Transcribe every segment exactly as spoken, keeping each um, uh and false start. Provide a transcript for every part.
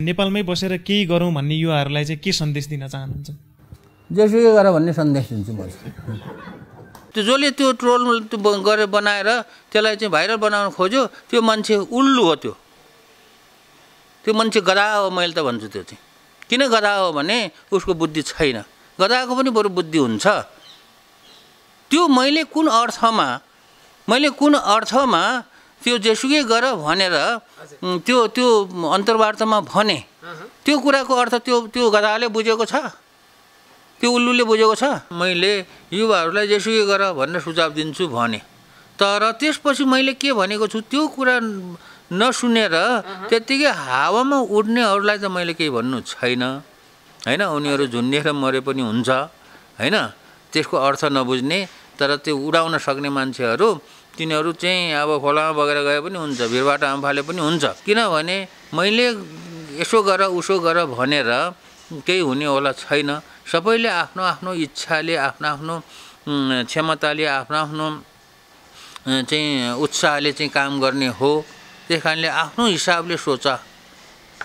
नेपालमै बसेर केही गरौँ भन्ने युवाहरूलाई चाहिँ के सन्देश दिन चाहनुहुन्छ? जेसुकै गर भन्ने सन्देश दिन्छु म। त्यो जसले त्यो ट्रोल गरेर बनाएर त्यसलाई चाहिँ भाइरल बनाउन खोज्यो त्यो मान्छे उल्लु हो, त्यो त्यो मान्छे गधा हो। मैले त भन्छु त्यो चाहिँ किन गधा हो भने उसको बुद्धि छैन। गधाको पनि बरु बुद्धि हुन्छ। त्यो मैले कुन अर्थमा मैले कुन अर्थमा त्यो जेसुकै गर भनेर त्यो त्यो अन्तर्वार्तामा भने त्यो कुराको अर्थ त्यो त्यो गधाले बुझेको छ, त्यो उल्लुले बुझेको छ। मैले युवाहरूलाई जेसुकै गर भनेर सुझाव दिन्छु भने, तर त्यसपछि मैले के भनेको छु त्यो कुरा नसुनेर त्यतिकै हावामा उड्नेहरूलाई त मैले केही भन्नु छैन। हैन, उनीहरू झुन्डिएर मरे पनि हुन्छ, हैन, त्यसको अर्थ नबुझ्ने। तर त्यो उडाउन सक्ने मान्छेहरू तिनीहरू चाहिँ अब खोलामा बगेर गए पनि हुन्छ, भिरबाट आम्फाले पनि हुन्छ। किनभने मैले यसो गर उसो गर भनेर केही हुनेवाला छैन। सबैले आफ्नो आफ्नो इच्छाले, आफ्नो आफ्नो क्षमताले, आफ्नो आफ्नो चाहिँ उत्साहले चाहिँ काम गर्ने हो। त्यस कारणले आफ्नो हिसाबले सोच।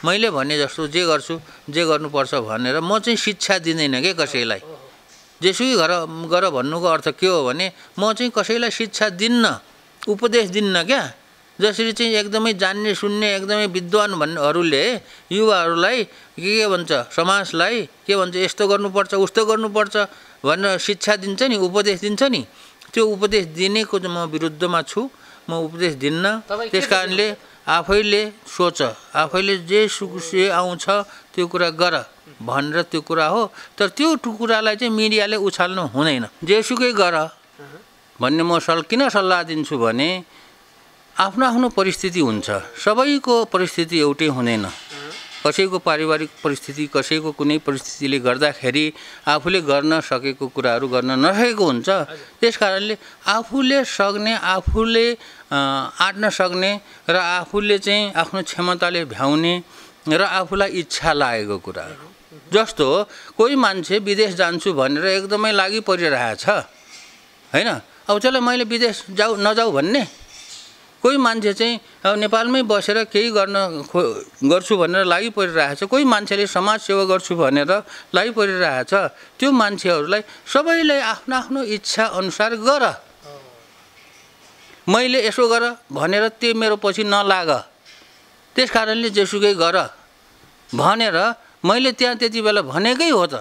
मैले भने जस्तो जे गर्छु जे गर्नुपर्छ भनेर म चाहिँ शिक्षा दिँदैन के कसैलाई। जेसुकै गर गर भन्नुको अर्थ के हो भने म चाहिँ कसैलाई शिक्षा दिन्न, उपदेश दिन्न क्या। जसरी चाहिँ एकदमै जान्ने सुन्ने एकदमै विद्वान भन्नेहरूले युवाहरूलाई के के भन्छ, समाजलाई के भन्छ, यस्तो गर्नुपर्छ उस्तो गर्नुपर्छ भनेर शिक्षा दिन्छ नि, उपदेश दिन्छ नि। त्यो उपदेश दिनेको म विरुद्धमा छु, म उपदेश दिन्न। त्यस कारणले आफैले सोच, आफैले जे सुखुसे आउँछ त्यो कुरा गर भनेर त्यो कुरा हो। तर त्यो कुरालाई चाहिँ मिडियाले उछाल्नु हुँदैन। जेसुकै गर भन्ने म सल किन सल्लाह दिन्छु भने आफ्नो आफ्नो परिस्थिति हुन्छ, सबैको परिस्थिति एउटै हुँदैन। कसैको पारिवारिक परिस्थिति, कसैको कुनै परिस्थितिले गर्दाखेरि आफूले गर्न सकेको कुराहरू गर्न नसकेको हुन्छ। त्यस कारणले आफूले सक्ने, आफूले आँट्न सक्ने र आफूले चाहिँ आफ्नो क्षमताले भ्याउने र आफूलाई इच्छा लागेको कुरा। जस्तो कोही मान्छे विदेश जान्छु भनेर एकदमै लागि परिरहेछ, हैन, अब त्यसलाई मैले विदेश जाऊ नजाऊ भन्ने। कोही मान्छे चाहिँ अब नेपालमै बसेर केही गर्न खो गर्छु भनेर लागि परिरहेछ। कोही मान्छेले समाजसेवा गर्छु भनेर लागि परिरहेछ। त्यो मान्छेहरूलाई सबैलाई आफ्नो आफ्नो इच्छा अनुसार गर। मैले यसो गर भनेर त्यो मेरो पछि नलाग। त्यस कारणले जेसुकै गर भनेर मैले त्यहाँ त्यति बेला भनेकै हो। त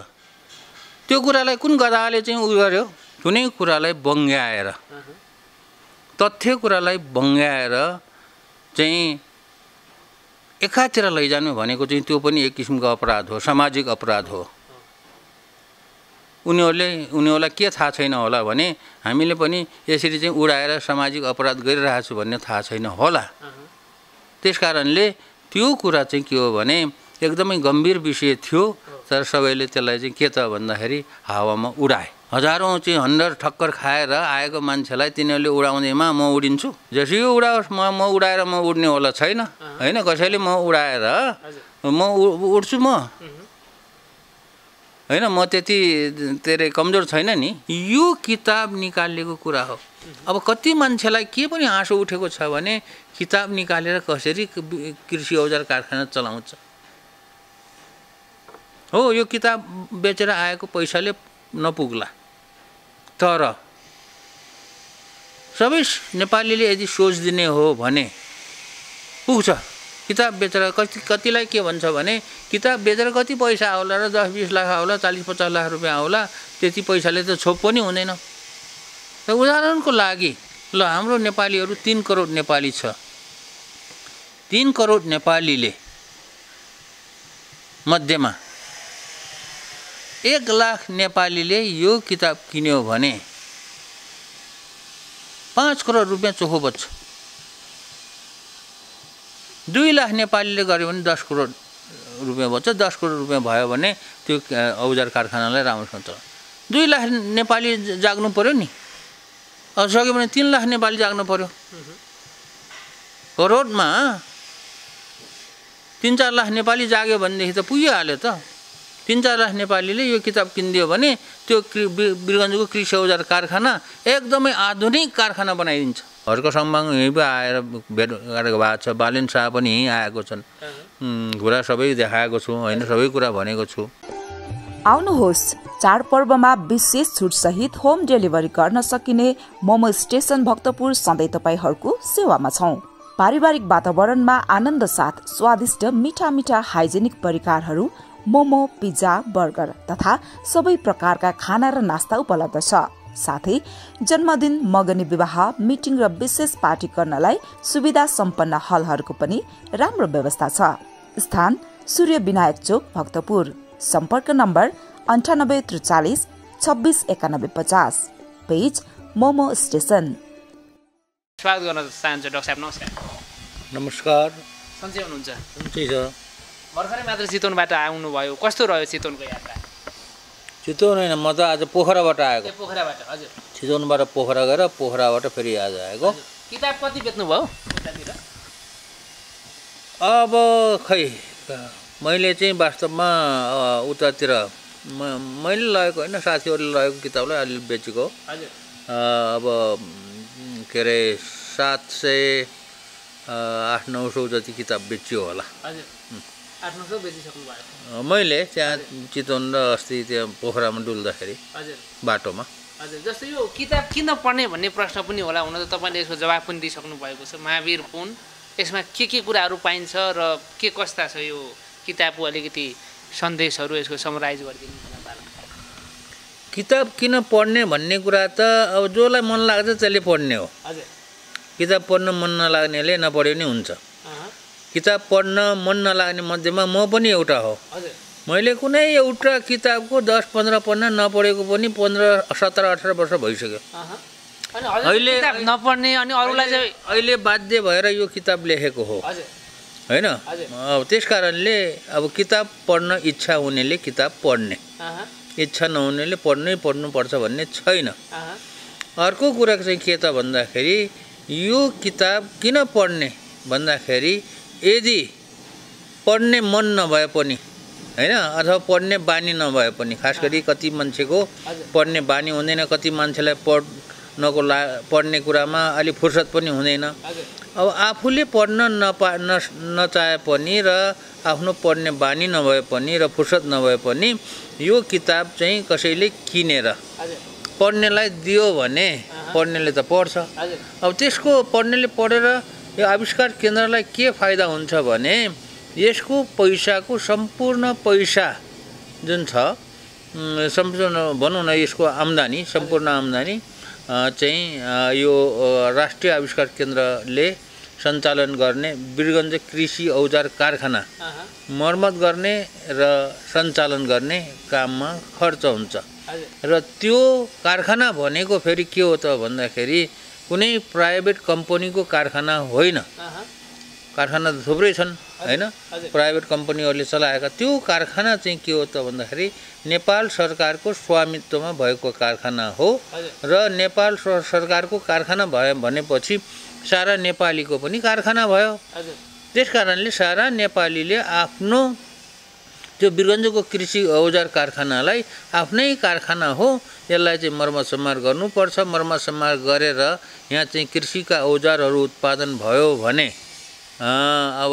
त्यो कुरालाई कुन गधाले चाहिँ उयो गर्यो, कुनै कुरालाई बङ्ग्याएर, तथ्य कुरालाई बङ्ग्याएर चाहिँ एकातिर लैजानु भनेको चाहिँ त्यो पनि एक किसिमको अपराध हो, सामाजिक अपराध हो। उनीहरूले उनीहरूलाई के थाहा छैन होला भने हामीले पनि यसरी चाहिँ उडाएर सामाजिक अपराध गरिरहेछु भन्ने थाहा छैन होला। त्यस कारणले त्यो कुरा चाहिँ के हो भने एकदमै गम्भीर विषय थियो, तर सबैले त्यसलाई चाहिँ के त भन्दाखेरि हावामा उडाए। हजारौँ चाहिँ हन्डर ठक्कर खाएर आएको मान्छेलाई तिनीहरूले उडाउँदैमा म उडिन्छु, जसरी उडाओस्, म म उडाएर म उड्ने होला छैन, होइन। कसैले म उडाएर म उड्छु म, होइन, म त्यति धेरै कमजोर छैन नि। यो किताब निकालेको कुरा हो। अब कति मान्छेलाई के पनि हाँसो उठेको छ भने किताब निकालेर कसरी कृषि औजार कारखाना चलाउँछ। हो, यो किताब बेचेर आएको पैसाले नपुग्ला। तर सबै नेपालीले यदि सोच दिने हो भने पुग्छ। किताब बेचेर कति कतिलाई के भन्छ भने किताब बेचेर कति पैसा आउला र दस बीस लाख आउला, चालीस पचास लाख रुपियाँ आउला, त्यति पैसाले त छोप पनि हुँदैन। र उदाहरणको लागि ल, हाम्रो नेपालीहरू तीन करोड नेपाली छ। तीन करोड नेपालीले मध्यमा एक लाख नेपालीले यो किताब किन्यो भने पाँच करोड रुपियाँ चोखो बच्छ। दुई लाख नेपालीले गर्यो भने दस करोड रुपियाँ बच्छ। दस करोड रुपियाँ भयो भने त्यो औजार कारखानालाई राम्रोसँग चलाउँछ। दुई लाख नेपाली जाग्नु पऱ्यो नि, अब सक्यो भने तीन लाख नेपाली जाग्नु पऱ्यो। करोडमा तिन चार लाख नेपाली जाग्यो भनेदेखि त पुगिहाल्यो। त तीन चार लाख नेपालीले यो किताब किनिदियो भने त्यो वीरगञ्जको कृषि औजार कारखाना एकदमै आधुनिक कारखाना बनाइदिन्छ। हर्क सम्बाङ यहीँ आएर भेट गरेको भएको छ, बालेन शाह पनि यहीँ आएको छन्, घुरा सबै देखाएको छु, हैन सबै कुरा भनेको छु। आउनुहोस् चाडपर्वमा विशेष छुट सहित होम डेलिभरी गर्न सकिने मोमो स्टेशन भक्तपुर सधैँ तपाईहरुको सेवामा छौं। पारिवारिक वातावरणमा आनन्द साथ स्वादिष्ट मिठा मिठा हाइजेनिक परिकारहरू मोमो, पिज्जा, बर्गर तथा सबै प्रकारका खाना र नास्ता उपलब्ध छ। साथै जन्मदिन, मगनी विवाह, मिटिङ र विशेष पार्टी गर्नलाई सुविधा सम्पन्न हलहरूको पनि राम्रो व्यवस्था छ। स्थान सूर्य विनायक चोक भक्तपुर। सम्पर्क नम्बर अन्ठानब्बे त्रिचालिस छब्बिस एकानब्बे पचास। Page momo station. स्वागत गर्न चाहन्छु डाक्टर साहब, नमस्कार। नमस्कार। सन्चै हुनुहुन्छ? सन्चै छ। भर्खरै मात्र चितवनबाट आउनुभयो, कस्तो रह्यो चितवनको यात्रा? चितवन होइन, म त आज पोखराबाट आएको। पोखराबाट? हजुर, चितवनबाट पोखरा गएर पोखराबाट फेरि आज आएको। किताब कति बेच्नुभयो उतातिर? अब खै मैले चाहिँ वास्तवमा उतातिर मैले लगेको होइन, साथीहरूले लगेको किताबलाई अलि बेचेको। हजुर। अब के अरे सात सय आठ नौ सौ जति किताब बेचियो होला। हजुर, आठ नौ सौ बेचिसक्नु भयो। मैले त्यहाँ चितवन र अस्ति त्यहाँ पोखरामा डुल्दाखेरि बाटोमा। हजुर, जस्तो यो किताब किन पढ्ने भन्ने प्रश्न पनि होला, हुन त तपाईँले यसको जवाब पनि दिइसक्नु भएको छ। महावीर पुन, यसमा के के कुराहरू पाइन्छ र के कस्ता छ यो किताबको अलिकति सन्देशहरू, यसको समराइज गरिदिनु होला। किताब किन पढ्ने भन्ने कुरा त अब जसलाई मन लाग्छ त्यसले पढ्ने हो। हजुर, किताब पढ्न मन नलाग्नेले नपढ्यो नि हुन्छ। किताब पढ्न मन नलाग्ने मध्येमा म पनि एउटा हो। मैले कुनै एउटा किताबको दस पन्ध्र पन्ना नपढेको पनि पन्ध्र सत्र अठार वर्ष भइसक्यो। अहिले नपढ्ने अनि अरूलाई चाहिँ अहिले बाध्य भएर यो किताब लेखेको हो, होइन? अब त्यस कारणले अब किताब पढ्न इच्छा हुनेले किताब पढ्ने, इच्छा नहुनेले पढ्नै पढ्नुपर्छ भन्ने छैन। अर्को कुरा चाहिँ के त भन्दाखेरि यो किताब किन पढ्ने भन्दाखेरि यदि पढ्ने मन नभए पनि, होइन, अथवा पढ्ने बानी नभए पनि, खास गरी कति मान्छेको पढ्ने बानी हुँदैन, कति मान्छेलाई पढ्नको ला पढ्ने कुरामा अलि फुर्सद पनि हुँदैन। अब आफूले पढ्न नपा न नचाहे पनि र आफ्नो पढ्ने बानी नभए पनि र फुर्सद नभए पनि यो किताब चाहिँ कसैले किनेर पढ्नेलाई दियो भने पढ्नेले त पढ्छ। अब त्यसको पढ्नेले पढेर यो आविष्कार केन्द्रलाई के फाइदा हुन्छ भने यसको पैसाको सम्पूर्ण पैसा जुन छ, सम्पूर्ण भनौँ न यसको आम्दानी, सम्पूर्ण आम्दानी चाहिँ यो राष्ट्रिय आविष्कार केन्द्रले सञ्चालन गर्ने वीरगञ्ज कृषि औजार कारखाना मर्मत गर्ने र सञ्चालन गर्ने काममा खर्च हुन्छ। र त्यो कारखाना भनेको फेरि के हो त भन्दाखेरि कुनै प्राइभेट कम्पनीको कारखाना होइन। कारखाना त थुप्रै छन्, होइन, प्राइभेट कम्पनीहरूले चलाएका। त्यो कारखाना चाहिँ के हो त भन्दाखेरि नेपाल सरकारको स्वामित्वमा भएको कारखाना हो। र नेपाल सरकारको कारखाना भयो भनेपछि सारा नेपालीको पनि कारखाना भयो। त्यस कारणले सारा नेपालीले आफ्नो त्यो वीरगञ्जको कृषि औजार कारखानालाई आफ्नै कारखाना हो, यसलाई चाहिँ मर्मत सम्हार गर्नुपर्छ। मर्मत सम्हार गरेर यहाँ चाहिँ कृषिका औजारहरू उत्पादन भयो भने अब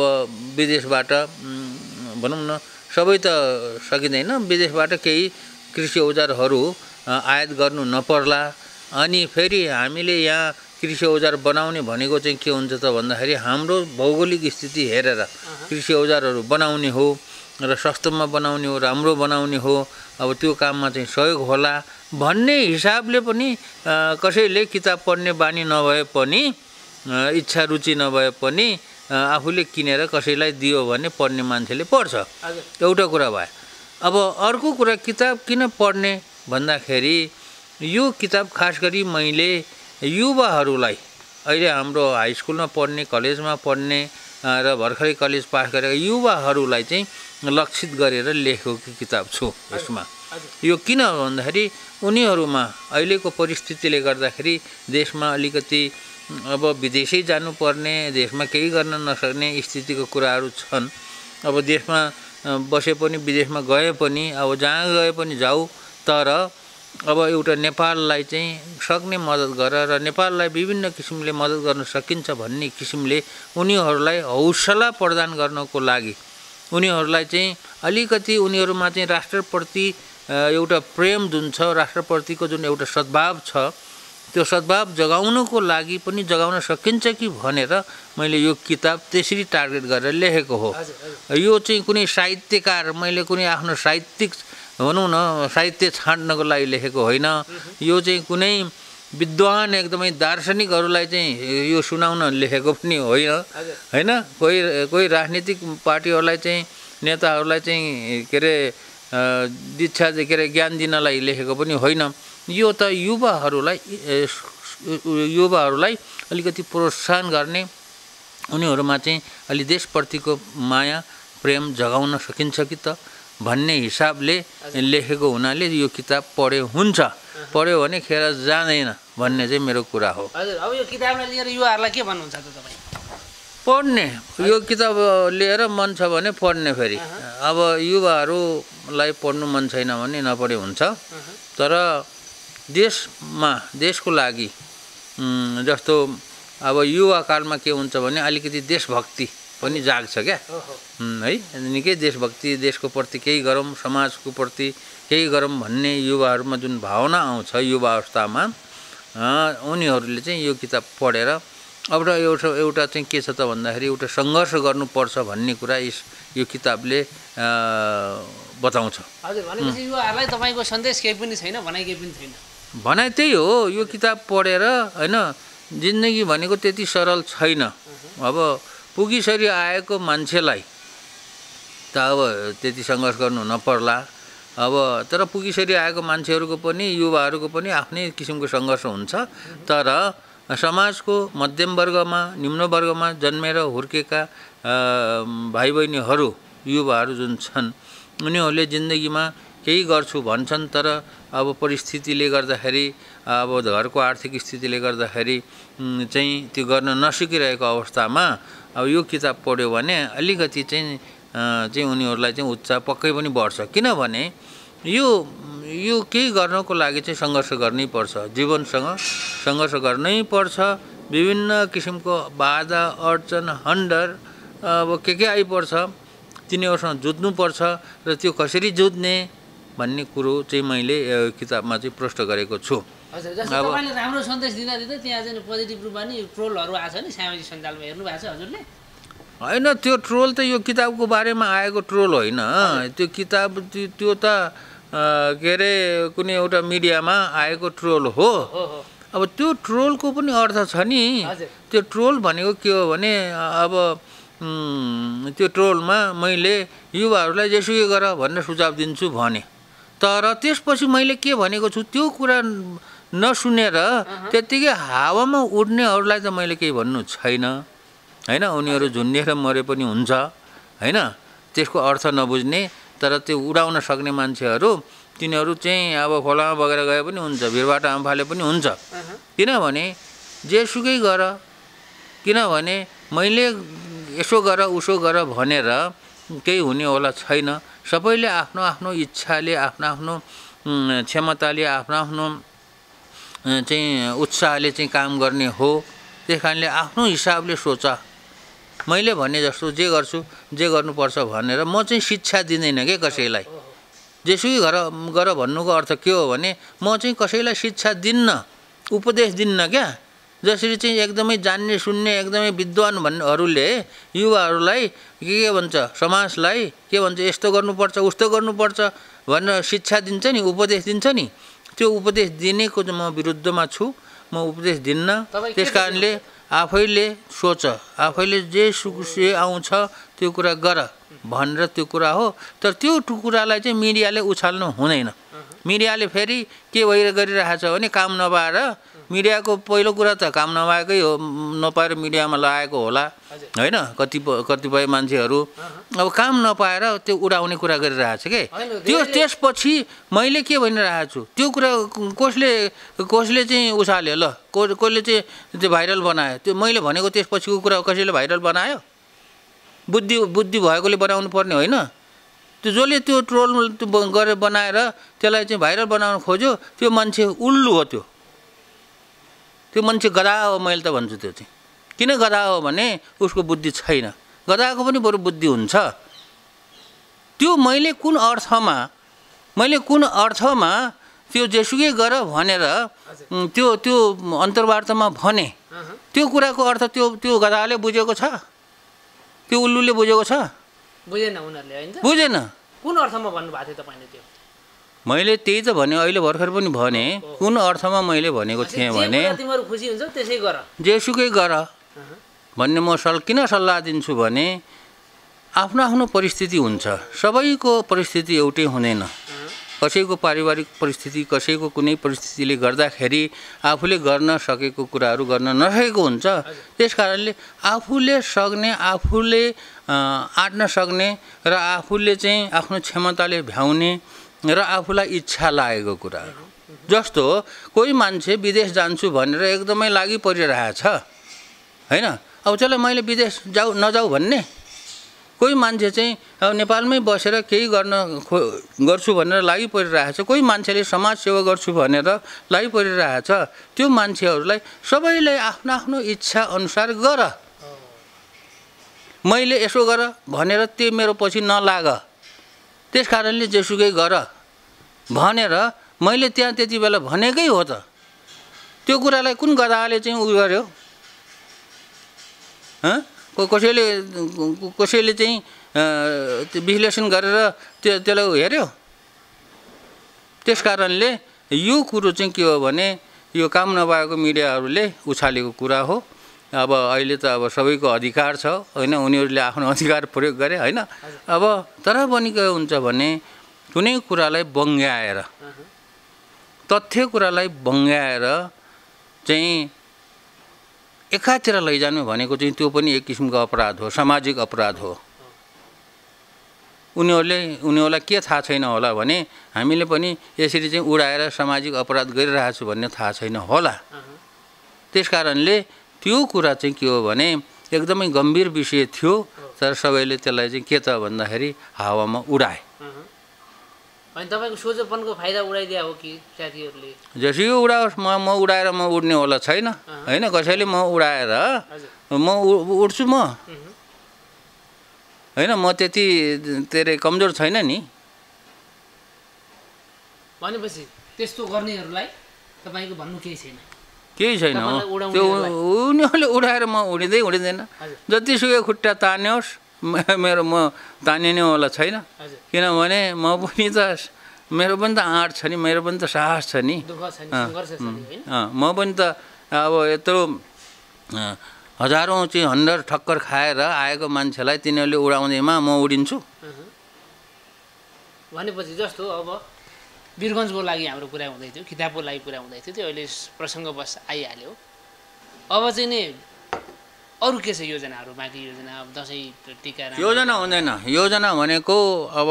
विदेशबाट भनौँ न सबै त सकिँदैन, विदेशबाट केही कृषि औजारहरू आयात गर्नु नपर्ला। अनि फेरि हामीले यहाँ कृषि औजार बनाउने भनेको चाहिँ के हुन्छ त भन्दाखेरि हाम्रो भौगोलिक स्थिति हेरेर कृषि औजारहरू बनाउने हो र सस्तोमा बनाउने हो, राम्रो बनाउने हो। अब त्यो काममा चाहिँ सहयोग होला भन्ने हिसाबले पनि कसैले किताब पढ्ने बानी नभए पनि, इच्छा रुचि नभए पनि आफूले किनेर कसैलाई दियो भने पढ्ने मान्छेले पढ्छ। एउटा कुरा भयो। अब अर्को कुरा किताब किन पढ्ने भन्दाखेरि यो किताब खास गरी मैले युवाहरूलाई, अहिले हाम्रो हाई स्कुलमा पढ्ने, कलेजमा पढ्ने र भर्खरै कलेज पास गरेका युवाहरूलाई चाहिँ लक्षित गरेर लेखेको किताब छु। यसमा यो किन भन्दाखेरि उनीहरूमा अहिलेको परिस्थितिले गर्दाखेरि देशमा अलिकति अब विदेशै जानुपर्ने, देशमा केही गर्न नसक्ने स्थितिको कुराहरू छन्। अब देशमा बसे पनि विदेशमा गए पनि अब जहाँ गए पनि जाऊ तर अब एउटा नेपाललाई चाहिँ सक्ने मद्दत गरेर र नेपाललाई विभिन्न किसिमले मद्दत गर्न सकिन्छ भन्ने किसिमले उनीहरूलाई हौसला प्रदान गर्नको लागि उनीहरूलाई चाहिँ अलिकति उनीहरुमा चाहिँ राष्ट्रप्रति एउटा प्रेम जुन छ राष्ट्रप्रतिको जुन एउटा सद्भाव छ त्यो सद्भाव जगाउनको लागि पनि जगाउन सकिन्छ कि भनेर मैले यो किताब त्यसरी टार्गेट गरेर लेखेको हो। यो चाहिँ कुनै साहित्यकार मैले कुनै आफ्नो साहित्यिक भनौँ न साहित्य छाड्नको लागि लेखेको होइन, यो चाहिँ कुनै विद्वान एकदमै दार्शनिकहरूलाई चाहिँ यो सुनाउन लेखेको पनि होइन हैन, कोही कोही राजनीतिक पार्टीहरूलाई चाहिँ नेताहरूलाई चाहिँ के अरे दीक्षा के अरे ज्ञान दिनलाई लेखेको पनि होइन। यो त युवाहरूलाई युवाहरूलाई अलिकति प्रोत्साहन गर्ने उनीहरुमा चाहिँ अलि देशप्रतिको माया प्रेम जगाउन सकिन्छ कि त भन्ने हिसाबले लेखेको हुनाले यो किताब पढे हुन्छ पढ्यो भने खेर जाँदैन भन्ने चाहिँ मेरो कुरा हो। हजुर, अब यो किताबलाई लिएर युवाहरूलाई के भन्नुहुन्छ त तपाईँ? पढ्ने, यो किताब लिएर मन छ भने पढ्ने, फेरि अब युवाहरूलाई पढ्नु मन छैन भने नपढे हुन्छ। तर देशमा देशको लागि जस्तो अब युवा कालमा के हुन्छ भने अलिकति देशभक्ति पनि जाग्छ क्या है, निकै देशभक्ति देशको प्रति केही गरौँ समाजको प्रति केही गरौँ भन्ने युवाहरूमा जुन भावना आउँछ युवा अवस्थामा उनीहरूले चाहिँ यो किताब पढेर अब एउटा एउटा चाहिँ के छ त भन्दाखेरि एउटा सङ्घर्ष गर्नुपर्छ भन्ने कुरा यस यो किताबले बताउँछ। हजुर, भनेपछि युवाहरूलाई तपाईँको सन्देश केही पनि छैन, भनाइ केही पनि छैन? भनाइ त्यही हो, यो किताब पढेर होइन जिन्दगी भनेको त्यति सरल छैन। अब पुगिसरी आएको मान्छेलाई त अब त्यति सङ्घर्ष गर्नु नपर्ला, अब तर पुगिसरी आएको मान्छेहरूको पनि युवाहरूको पनि आफ्नै किसिमको सङ्घर्ष हुन्छ। तर समाजको मध्यमवर्गमा निम्नवर्गमा जन्मेर हुर्केका भाइ बहिनीहरू युवाहरू जुन छन् उनीहरूले जिन्दगीमा केही गर्छु भन्छन् तर अब परिस्थितिले गर्दाखेरि अब घरको आर्थिक स्थितिले गर्दाखेरि चाहिँ त्यो गर्न नसकिरहेको अवस्थामा अब यो किताब पढ्यो भने अलिकति चाहिँ चाहिँ उनीहरूलाई चाहिँ उत्साह पक्कै पनि बढ्छ। किनभने यो यो केही गर्नको लागि चाहिँ सङ्घर्ष गर्नै पर्छ, जीवनसँग सङ्घर्ष गर्नै पर्छ, विभिन्न किसिमको बाधा अडचन हन्डर अब के के आइपर्छ तिनीहरूसँग जुझ्नुपर्छ र त्यो कसरी जुझ्ने भन्ने कुरो चाहिँ मैले किताबमा चाहिँ प्रश्न गरेको छु। हजुर, जस्तो तपाईले राम्रो सन्देश दिँदा दिँदा त्यहाँ चाहिँ पोजिटिभ रूपमा नि ट्रोलहरू आछ नि सामाजिक सञ्जालमा, हेर्नु भएको छ हजुरले? हैन, त्यो ट्रोल त यो किताबको बारेमा आएको ट्रोल होइन, त्यो किताब त्यो त के अरे कुनै एउटा मिडियामा आएको ट्रोल हो। अब त्यो ट्रोलको पनि अर्थ छ नि, त्यो ट्रोल भनेको के हो भने अब त्यो ट्रोलमा मैले युवाहरूलाई जेसुकै गर भनेर सुझाव दिन्छु भने तर त्यसपछि मैले के भनेको छु त्यो कुरा नसुनेर त्यतिकै हावामा उड्नेहरूलाई त मैले केही भन्नु छैन हैन, उनीहरू झुन्डिएर मरे पनि हुन्छ हैन, त्यसको अर्थ नबुझ्ने तर त्यो उडाउन सक्ने मान्छेहरू तिनीहरू चाहिँ अब खोलामा बगेर गए पनि हुन्छ, भिरबाट आम्फाले पनि हुन्छ। किनभने जेसुकै गर, किनभने मैले यसो गर उसो गर भनेर केही हुनेवाला छैन। सबैले आफ्नो आफ्नो इच्छाले आफ्नो आफ्नो क्षमताले आफ्नो आफ्नो चाहिँ उत्साहले चाहिँ काम गर्ने हो, त्यस कारणले आफ्नो हिसाबले सोच। मैले भने जस्तो जे गर्छु जे गर्नुपर्छ भनेर म चाहिँ शिक्षा दिँदैन के कसैलाई, जेसुकै गर गर भन्नुको अर्थ के हो भने म चाहिँ कसैलाई शिक्षा दिन्न उपदेश दिन्न क्या, जसरी चाहिँ एकदमै जान्ने सुन्ने एकदमै विद्वान भन्नेहरूले युवाहरूलाई के के भन्छ समाजलाई के भन्छ यस्तो गर्नुपर्छ उस्तो गर्नुपर्छ भनेर शिक्षा दिन्छ नि उपदेश दिन्छ नि, त्यो उपदेश दिनेको म विरुद्धमा छु, म उपदेश दिन्न। त्यस कारणले आफैले सोच, आफैले जे सुखुसे आउँछ त्यो कुरा गर भनेर त्यो कुरा हो। तर त्यो कुरालाई चाहिँ मिडियाले उछाल्नु हुँदैन। मिडियाले फेरि के भएर गरिरहेछ भने काम नपाएर, मिडियाको पहिलो कुरा त काम नभएकै हो, नपाएर मिडियामा लगाएको होला होइन कतिपय कतिपय मान्छेहरू, अब काम नपाएर त्यो उडाउने कुरा गरिरहेछ के त्यो। त्यसपछि मैले के भनिरहेको छु त्यो कुरा कसले कसले चाहिँ उछाल्यो ल, को कसले चाहिँ त्यो भाइरल बनायो, त्यो मैले भनेको त्यसपछिको कुरा कसैले भाइरल बनायो? बुद्धि बुद्धि भएकोले बनाउनु पर्ने होइन, त्यो जसले त्यो ट्रोल गरे बनाएर त्यसलाई चाहिँ भाइरल बनाउन खोज्यो त्यो मान्छे उल्लु हो। त्यो त्यो मान्छे गधा हो। मैले त भन्छु त्यो चाहिँ किन गधा हो भने उसको बुद्धि छैन। गधाको पनि बरु बुद्धि हुन्छ। त्यो मैले कुन अर्थमा मैले कुन अर्थमा त्यो जेसुकै गर भनेर त्यो त्यो अन्तर्वार्तामा भने त्यो कुराको अर्थ त्यो त्यो गधाले बुझेको छ? त्यो उल्लुले बुझेको छ? बुझेन। उनीहरुले हैन बुझेन। कुन अर्थमा भन्नु भएको थियो तपाईले? त्यो मैले त्यही त भने, अहिले भर्खर पनि भने कुन अर्थमा मैले भनेको थिएँ भने तिमीहरु खुसी हुन्छ त्यसै गर, जेसुकै गर भन्ने म सल किन सल्लाह दिन्छु भने आफ्नो आफ्नो परिस्थिति हुन्छ। सबैको परिस्थिति एउटै हुँदैन। कसैको पारिवारिक परिस्थिति, कसैको कुनै परिस्थितिले गर्दाखेरि आफूले गर्न सकेको कुराहरू गर्न नसकेको हुन्छ। त्यसकारणले आफूले सक्ने, आफूले आड्न सक्ने र आफूले चाहिँ आफ्नो क्षमताले भ्याउने र आफूलाई इच्छा लागेको कुराहरू, जस्तो कोही मान्छे विदेश जान्छु भनेर एकदमै लागि परिरहेको छ हैन, अब चल मैले विदेश जाऊ नजाऊ भन्ने। कोही मान्छे चाहिँ अब नेपालमै बसेर केही गर्न खो गर्छु भनेर लागि परिरहेछ। कोही मान्छेले समाजसेवा गर्छु भनेर लागि परिरहेछ। त्यो मान्छेहरूलाई सबैलाई आफ्नो आफ्नो इच्छा अनुसार गर। मैले यसो गर भनेर त्यो मेरो पछि नलाग। त्यसकारणले जेसुकै गर भनेर मैले त्यहाँ त्यति बेला भनेकै हो। त त्यो कुरालाई कुन गधाले चाहिँ उ गर्यो? हँ, कसैले कसैले चाहिँ विश्लेषण गरेर त्यो त्यसलाई हेर्यो? त्यसकारणले यो कुरो चाहिँ के हो भने यो काम नभएको मिडियाहरूले उछालेको कुरा हो। अब अहिले त अब सबैको अधिकार छ हैन, उनीहरूले आफ्नो अधिकार प्रयोग गरे हैन। अब तर पनि के हुन्छ भने कुनै कुरालाई बङ्ग्याएर, तथ्य कुरालाई बङ्ग्याएर चाहिँ एकातिर लैजानु भनेको चाहिँ त्यो पनि एक किसिमको अपराध हो, सामाजिक अपराध हो। उनीहरूले उनीहरूलाई के थाहा छैन होला भने हामीले पनि यसरी चाहिँ उडाएर सामाजिक अपराध गरिरहेछु भन्ने थाहा छैन होला। त्यसकारणले त्यो कुरा चाहिँ के हो भने एकदमै गम्भीर विषय थियो, तर सबैले त्यसलाई चाहिँ के त भन्दाखेरि हावामा उडाए। अनि तपाईको सोझोपनको फाइदा उडाइदिया हो कि साथीहरुले? जसरी उडाओस्, म म उडाएर म उड्ने होला छैन हैन। कसैले म उडाएर म उड्छु म हैन, म त्यति धेरै कमजोर छैन नि। भनेपछि त्यस्तो गर्नेहरुलाई तपाईको भन्नु केही छैन? केही छैन। त्यो उनीहरुले उडाएर म उडिदै उडिदैन। जतिसुकै खुट्टा तान्योस्, मेरो म तानिने वाला छैन। किनभने म पनि त मेरो पनि त आँट छ नि, मेरो पनि त साहस छ नि। म पनि त अब यत्रो हजारौँ चाहिँ हन्डर ठक्कर खाएर आएको मान्छेलाई तिनीहरूले उडाउँदैमा म उडिन्छु भनेपछि जस्तो अब वीरगञ्जको लागि हाम्रो कुरा हुँदै थियो, किताबको लागि कुरा हुँदै थियो, त्यो अहिले प्रसङ्गवश आइहाल्यो। अब चाहिँ नि अरु के छ योजनाहरु? बाँकी योजना अब दसैँ टिका योजना हुँदैन। योजना भनेको अब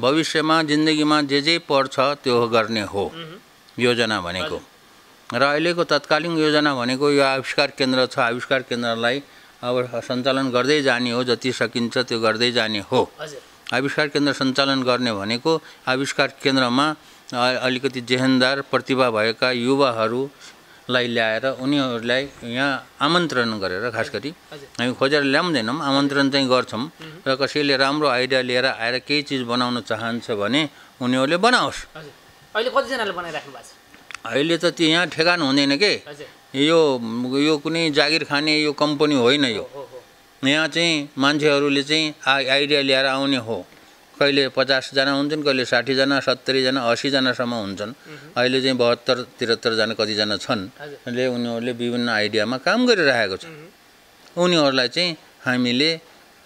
भविष्यमा जिन्दगीमा जे जे पर्छ त्यो गर्ने हो योजना भनेको। र अहिलेको तत्कालीन योजना भनेको यो आविष्कार केन्द्र छ, आविष्कार केन्द्रलाई अब सञ्चालन गर्दै जाने हो, जति सकिन्छ त्यो गर्दै जाने हो। आविष्कार केन्द्र सञ्चालन गर्ने भनेको आविष्कार केन्द्रमा अलिकति जेहेन्दार प्रतिभा भएका युवाहरू लाई ल्याएर उनीहरूलाई यहाँ आमन्त्रण गरेर, खास गरी हामी खोजेर ल्याउँदैनौँ, आमन्त्रण चाहिँ गर्छौँ। र कसैले राम्रो आइडिया लिएर आएर केही चिज बनाउन चाहन्छ भने उनीहरूले बनाओस्। अहिले कतिजनाले बनाइराख्नु भएको छ? अहिले त त्यो यहाँ ठेगान हुँदैन के। यो यो कुनै जागिर खाने यो कम्पनी होइन। यो यहाँ चाहिँ मान्छेहरूले चाहिँ आइडिया ल्याएर आउने हो। कहिले पचास जना हुन्छन्, कहिले साठी जना, सत्तरी जना, अस्सी जनासम्म हुन्छन्। अहिले चाहिँ बहत्तर त्रिहत्तर जना कतिजना छन्। ले उनीहरूले विभिन्न आइडियामा काम गरिरहेको छ। उनीहरूलाई चाहिँ हामीले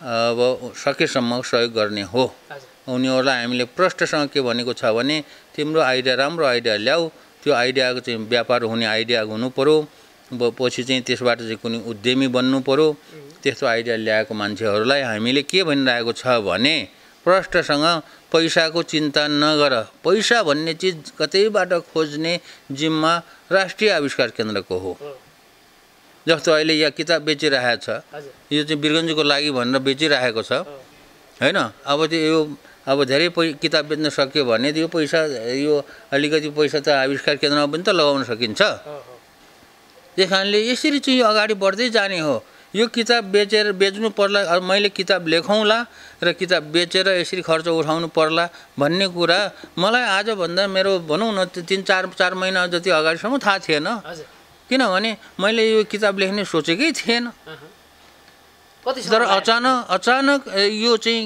अब सकेसम्म सहयोग गर्ने हो। उनीहरूलाई हामीले प्रष्टसँग के भनेको छ भने तिम्रो आइडिया राम्रो आइडिया ल्याऊ, त्यो आइडियाको चाहिँ व्यापार हुने आइडिया हुनुपर्यो। पछि चाहिँ त्यसबाट चाहिँ कुनै उद्यमी बन्नु पर्यो। त्यस्तो आइडिया ल्याएको मान्छेहरूलाई हामीले के भनिरहेको छ भने प्रष्टसँग पैसाको चिन्ता नगर, पैसा भन्ने चिज कतैबाट खोज्ने जिम्मा राष्ट्रिय आविष्कार केन्द्रको हो। जस्तो अहिले यहाँ किताब बेचिरहेको छ, यो चाहिँ वीरगञ्जको लागि भनेर बेचिरहेको छ होइन। अब त्यो यो अब धेरै किताब बेच्न सक्यो भने त्यो पैसा यो अलिकति पैसा त आविष्कार केन्द्रमा पनि त लगाउन सकिन्छ। त्यस कारणले यसरी चाहिँ अगाडि बढ्दै जाने हो। यो किताब बेचेर बेच्नु पर्ला, मैले किताब लेखौँला र किताब बेचेर यसरी खर्च उठाउनु पर्ला भन्ने कुरा मलाई आजभन्दा मेरो भनौँ न तीन चार चार महिना जति अगाडिसम्म थाहा थिएन, किनभने मैले यो किताब लेख्ने सोचेकै थिएन। तर अचानक अचानक यो चाहिँ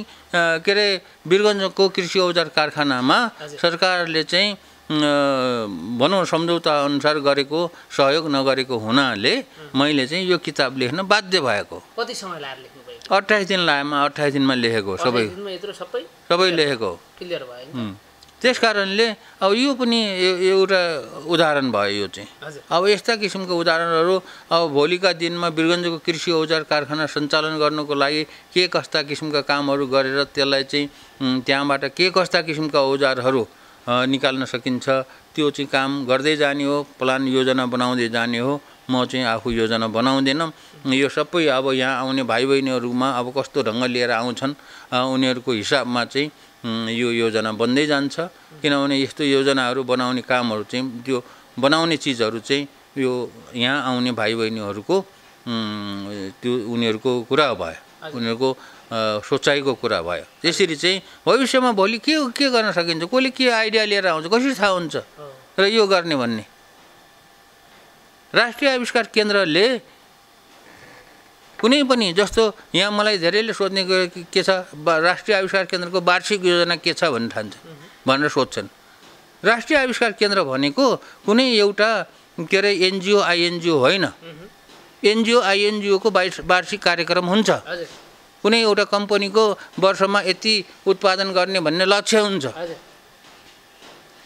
के अरे वीरगञ्जको कृषि औजार कारखानामा सरकारले चाहिँ भनौँ सम्झौता अनुसार गरेको सहयोग नगरेको हुनाले मैले चाहिँ यो किताब लेख्न बाध्य भएको। कति समय लाग्यो लेख्नु भयो? अट्ठाइस दिन लाग्यो। अट्ठाइस दिनमा लेखेको सबै सबै सबै लेखेको क्लियर भयो। त्यस कारणले अब यो पनि एउटा उदाहरण भयो यो चाहिँ। अब यस्ता किसिमको उदाहरणहरू अब भोलिका दिनमा वीरगञ्जको कृषि औजार कारखाना सञ्चालन गर्नको लागि के कस्ता किसिमका कामहरू गरेर त्यसलाई चाहिँ त्यहाँबाट के कस्ता किसिमका औजारहरू निकाल्न सकिन्छ त्यो चाहिँ काम गर्दै जाने हो, प्लान योजना बनाउँदै जाने हो। म चाहिँ आफू योजना बनाउँदैन। यो सबै अब यहाँ आउने भाइ बहिनीहरूमा अब कस्तो ढङ्ग लिएर आउँछन् उनीहरूको हिसाबमा चाहिँ यो योजना बन्दै जान्छ, किनभने यस्तो योजनाहरू बनाउने कामहरू चाहिँ त्यो बनाउने चिजहरू चाहिँ यो यहाँ आउने भाइ बहिनीहरूको त्यो उनीहरूको कुरा भयो, उनीहरूको सोचाइको कुरा भयो। त्यसरी चाहिँ भविष्यमा भोलि के के गर्न सकिन्छ, कसले के आइडिया लिएर आउँछ कसरी थाहा हुन्छ र यो गर्ने भन्ने। राष्ट्रिय आविष्कार केन्द्रले कुनै पनि जस्तो यहाँ मलाई धेरैले सोध्ने के छ राष्ट्रिय आविष्कार केन्द्रको वार्षिक योजना के छ भन्ने ठान्छ भनेर सोध्छन्। राष्ट्रिय आविष्कार केन्द्र भनेको कुनै एउटा के अरे एनजिओ आइएनजिओ होइन। एनजिओ आइएनजिओको वार्षिक कार्यक्रम हुन्छ, कुनै एउटा कम्पनीको वर्षमा यति उत्पादन गर्ने भन्ने लक्ष्य हुन्छ।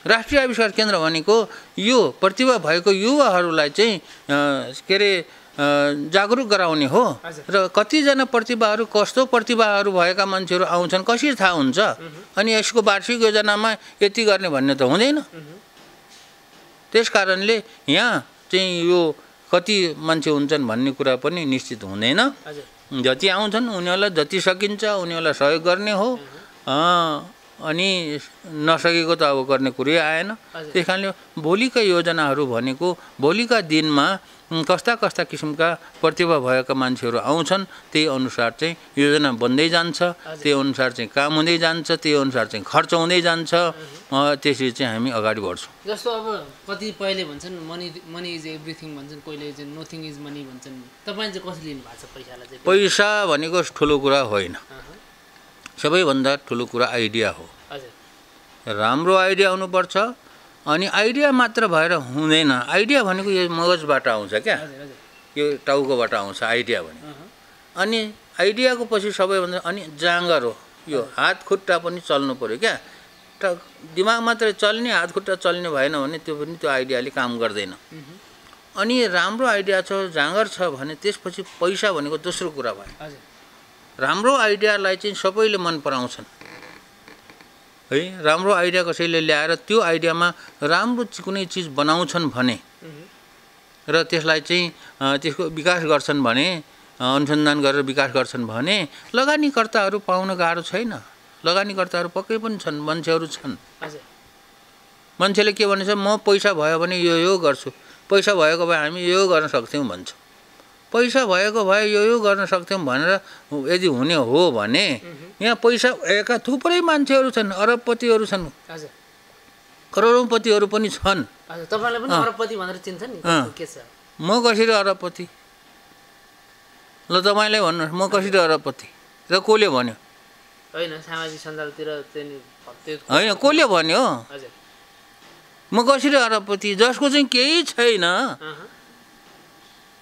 राष्ट्रिय आविष्कार केन्द्र भनेको यो प्रतिभा भएको युवाहरूलाई चाहिँ के अरे जागरुक गराउने हो र कतिजना प्रतिभाहरू कस्तो प्रतिभाहरू भएका मान्छेहरू आउँछन् कसरी थाहा हुन्छ, अनि यसको वार्षिक योजनामा यति गर्ने भन्ने त हुँदैन। त्यस कारणले यहाँ चाहिँ यो कति मान्छे हुन्छन् भन्ने कुरा पनि निश्चित हुँदैन। जति आउँछन् उनीहरूलाई जति सकिन्छ उनीहरूलाई सहयोग गर्ने हो, अनि नसकेको त अब गर्ने कुरै आएन। त्यस कारणले भोलिका योजनाहरू भनेको भोलिका दिनमा कस्ता कस्ता किसिमका प्रतिभा भएका मान्छेहरू आउँछन् त्यही अनुसार चाहिँ योजना बन्दै जान्छ, त्यही अनुसार चाहिँ काम हुँदै जान्छ, त्यही अनुसार चाहिँ खर्च हुँदै जान्छ, त्यसरी चाहिँ हामी अगाडि बढ्छौँ। जस्तो अब कतिपयले भन्छन् मनी मनी इज एभ्रिथिङ भन्छन्, कोहीले चाहिँ नथिङ इज मनी भन्छन्। तपाईँ चाहिँ कसरी लिनु भएको छ पैसालाई? चाहिँ पैसा भनेको ठुलो कुरा होइन, सबैभन्दा ठुलो कुरा आइडिया हो। राम्रो आइडिया हुनुपर्छ, अनि आइडिया मात्र भएर हुँदैन। आइडिया भनेको यो मगजबाट आउँछ क्या, यो टाउकोबाट आउँछ आइडिया भनेको। अनि आइडियाको पछि सबैभन्दा अनि जाँगर हो, यो हात खुट्टा पनि चल्नु पऱ्यो क्या। दिमाग मात्रै चल्ने हात खुट्टा चल्ने भएन भने त्यो पनि त्यो आइडियाले काम गर्दैन। अनि राम्रो आइडिया छ जाँगर छ भने त्यसपछि पैसा भनेको दोस्रो कुरा भयो। राम्रो आइडियालाई चाहिँ सबैले मन पराउँछन् है, राम्रो आइडिया कसैले ल्याएर त्यो आइडियामा राम्रो कुनै चिज बनाउँछन् भने र त्यसलाई चाहिँ त्यसको विकास गर्छन् भने, अनुसन्धान गरेर विकास गर्छन् भने लगानीकर्ताहरू पाउन गाह्रो छैन। लगानीकर्ताहरू पक्कै पनि छन्, मान्छेहरू छन्। मान्छेले के भन्छ, म पैसा भयो भने यो यो गर्छु, पैसा भएको भए हामी यो गर्न सक्थ्यौँ भन्छ। पैसा भएको भए यो यो गर्न सक्थ्यौँ भनेर यदि हुने हो भने यहाँ पैसा भएका थुप्रै मान्छेहरू छन्, अरबपतिहरू छन्, करोडौँपतिहरू पनि छन्। तपाईँलाई पनि अरबपति भनेर चिन्छन् नि, के छ? म कसरी अरबपति? ल तपाईँले भन्नुहोस् म कसरी अरबपति? र कसले भन्यो? होइन सामाजिक सञ्जालतिर होइन कसले भन्यो म कसरी अरबपति? जसको चाहिँ केही छैन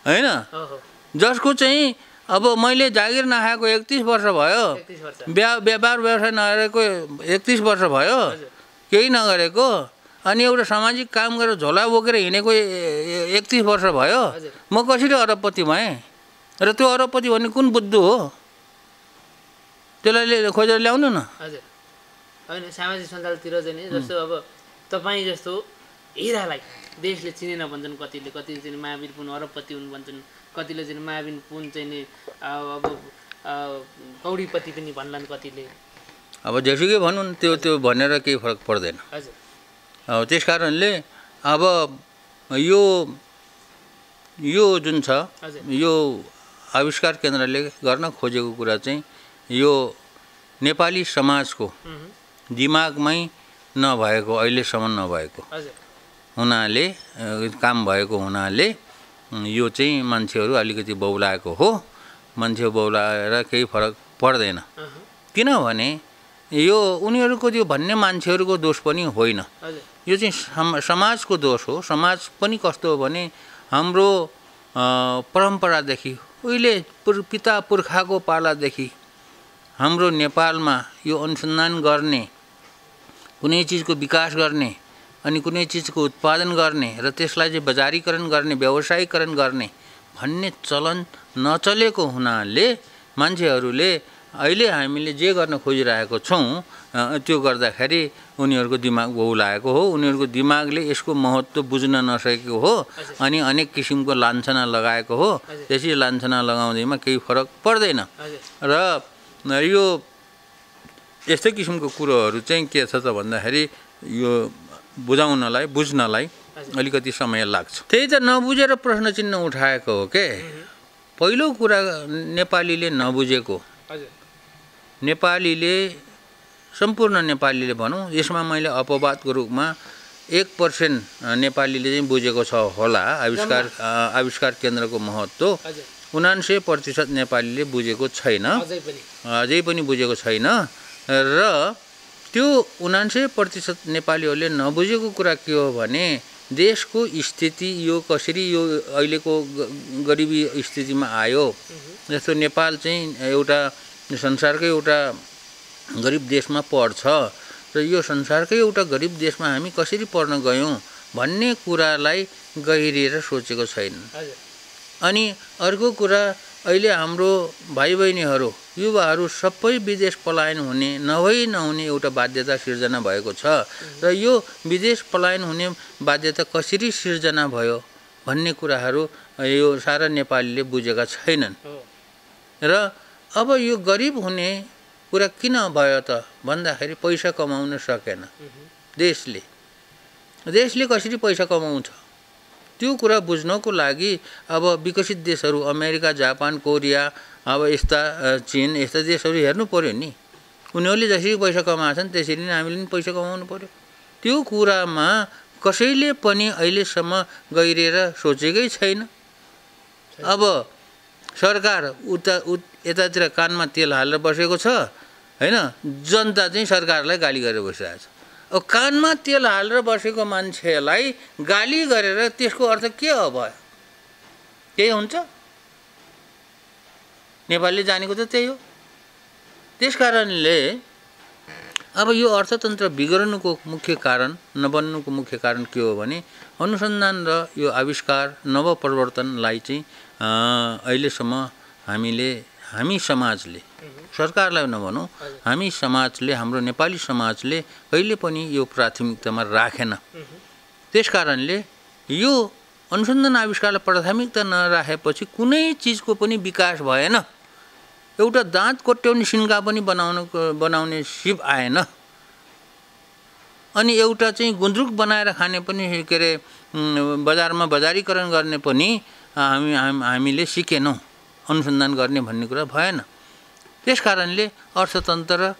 हैन, जसको चाहिँ अब मैले जागिर नखाएको एकतिस वर्ष भयो, व्यापार व्यवसाय नगरेको एकतिस वर्ष भयो, केही नगरेको, अनि एउटा सामाजिक काम गरेर झोला बोकेर हिँडेको एकतिस वर्ष भयो, म कसरी अरबपति भएँ? र त्यो अरबपति भन्ने कुन बुद्धु हो? त्यसलाई खोजेर ल्याउनु न। होइन सामाजिक सञ्जालतिर चाहिँ जस्तो अब तपाईँ जस्तो हिरालाई देशले चिनेन भन्छन् कतिले, कतिले चाहिँ महावीर पुन अरबपति हुन् भन्छन्, कतिले चाहिँ महावीर पुन चाहिँ अब कौडीपति पनि भन्लान् कतिले। अब जैसे भनौँ त्यो त्यो भनेर केही फरक पर्दैन। अब त्यस कारणले अब यो यो जुन छ यो आविष्कार केन्द्रले गर्न खोजेको कुरा चाहिँ यो नेपाली समाजको दिमागमै नभएको, अहिलेसम्म नभएको हुनाले, काम भएको हुनाले यो चाहिँ मान्छेहरू अलिकति बौलाएको हो। मान्छे बौलाएर केही फरक पर्दैन, किनभने यो उनीहरूको त्यो भन्ने मान्छेहरूको दोष पनि होइन। यो चाहिँ समाजको दोष हो। समाज पनि कस्तो हो भने हाम्रो परम्परादेखि, उहिले पिता पुर्खाको पालादेखि हाम्रो नेपालमा यो अनुसन्धान गर्ने, कुनै चिजको विकास गर्ने अनि कुनै चिजको उत्पादन गर्ने र त्यसलाई चाहिँ बजारीकरण गर्ने, व्यवसायीकरण गर्ने भन्ने चलन नचलेको हुनाले मान्छेहरूले अहिले हामीले जे गर्न खोजिरहेको छौँ त्यो गर्दाखेरि उनीहरूको दिमाग बौलाएको हो। उनीहरूको दिमागले यसको महत्त्व बुझ्न नसकेको हो अनि अनेक किसिमको लान्छना लगाएको हो। त्यसै लान्छना लगाउँदैमा केही फरक पर्दैन। र यो यस्तै किसिमको कुरोहरू चाहिँ के छ त भन्दाखेरि यो बुझाउनलाई, बुझ्नलाई अलिकति समय लाग्छ। त्यही त नबुझेर प्रश्न चिन्ह उठाएको हो के। पहिलो कुरा नेपालीले नबुझेको, नेपालीले सम्पूर्ण नेपालीले भनौँ, यसमा मैले अपवादको रूपमा एक पर्सेन्ट नेपालीले चाहिँ बुझेको छ होला आविष्कार आविष्कार केन्द्रको महत्त्व। उनान्सय प्रतिशत नेपालीले बुझेको छैन, अझै पनि बुझेको छैन। र त्यो उनान्सय प्रतिशत नेपालीहरूले नबुझेको कुरा के हो भने देशको स्थिति यो कसरी, यो अहिलेको गरिबी स्थितिमा आयो। जस्तो नेपाल चाहिँ एउटा संसारकै एउटा गरिब देशमा पर्छ र यो संसारकै एउटा गरिब देशमा हामी कसरी पर्न गयौँ भन्ने कुरालाई गहिरिएर सोचेको छैन। अनि अर्को कुरा, अहिले हाम्रो भाइ बहिनीहरू, युवाहरू सबै विदेश पलायन हुने, नभई नहुने एउटा बाध्यता सिर्जना भएको छ। र यो विदेश पलायन हुने बाध्यता कसरी सिर्जना भयो भन्ने कुराहरू यो सारा नेपालीले बुझेका छैनन्। र अब यो गरिब हुने कुरा किन भयो त भन्दाखेरि पैसा कमाउन सकेन देशले। देशले कसरी पैसा कमाउँछ त्यो कुरा बुझ्नको लागि अब विकसित देशहरू अमेरिका, जापान, कोरिया, अब यस्ता चीन यस्ता देशहरू हेर्नु पर्यो नि। उनीहरूले जसरी पैसा कमाएछन् त्यसरी नै हामीले पनि पैसा कमाउनु पर्यो। त्यो कुरामा कसैले पनि अहिलेसम्म गहिरिएर सोचेकै छैन। अब सरकार उता यतातिर कानमा तेल हालेर बसेको छ हैन, जनता चाहिँ सरकारलाई गाली गरेर बसिरहेछ। अब कानमा तेल हालेर बसेको मान्छेलाई गाली गरेर त्यसको अर्थ के हो भयो? त्यही हुन्छ, नेपालले जानेको त त्यही हो। त्यस कारणले अब यो अर्थतन्त्र बिग्रनुको मुख्य कारण, नबन्नुको मुख्य कारण के हो भने अनुसन्धान र यो आविष्कार, नवप्रवर्तनलाई चाहिँ अहिलेसम्म हामीले, हामी समाजले, सरकारलाई नभनौँ, हामी समाजले, हाम्रो नेपाली समाजले कहिले पनि यो प्राथमिकतामा राखेन। त्यस कारणले यो अनुसन्धान आविष्कारलाई प्राथमिकता नराखेपछि कुनै चिजको पनि विकास भएन। एउटा दाँत कोट्याउने सिन्का पनि बनाउनु बनाउने सिप आएन। अनि एउटा चाहिँ गुन्द्रुक बनाएर खाने पनि, के अरे बजारमा बजारीकरण गर्ने पनि हामी हामीले सिकेनौँ। अनुसन्धान गर्ने भन्ने कुरा भएन। त्यस कारणले अर्थतन्त्र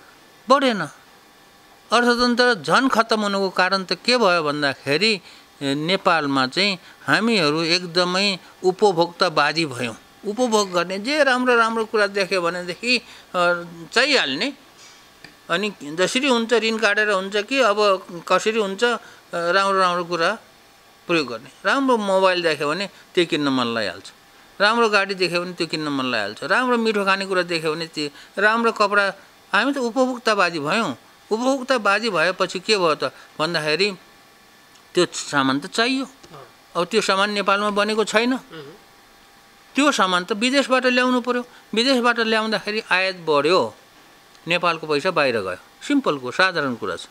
बढेन। अर्थतन्त्र झन खत्तम हुनुको कारण त के भयो भन्दाखेरि नेपालमा चाहिँ हामीहरू एकदमै उपभोक्तावादी भयौँ। उपभोग गर्ने, जे राम्रो राम्रो कुरा देख्यो भनेदेखि चाहिहाल्ने, अनि जसरी हुन्छ ऋण काटेर हुन्छ कि अब कसरी हुन्छ राम्रो राम्रो कुरा प्रयोग गर्ने। राम्रो मोबाइल देख्यो भने त्यो किन्न मन लागिहाल्छ, राम्रो गाडी देख्यो भने त्यो किन्न मन लागिहाल्छ, राम्रो मिठो खानेकुरा देख्यो भने त्यो, राम्रो कपडा। हामी त उपभोक्तावादी भयौँ। उपभोक्तावादी भएपछि के भयो त भन्दाखेरि त्यो सामान त चाहियो। अब त्यो सामान नेपालमा बनेको छैन, त्यो सामान त विदेशबाट ल्याउनु पर्यो। विदेशबाट ल्याउँदाखेरि आयात बढ्यो, नेपालको पैसा बाहिर गयो। सिम्पल को साधारण कुरा छ,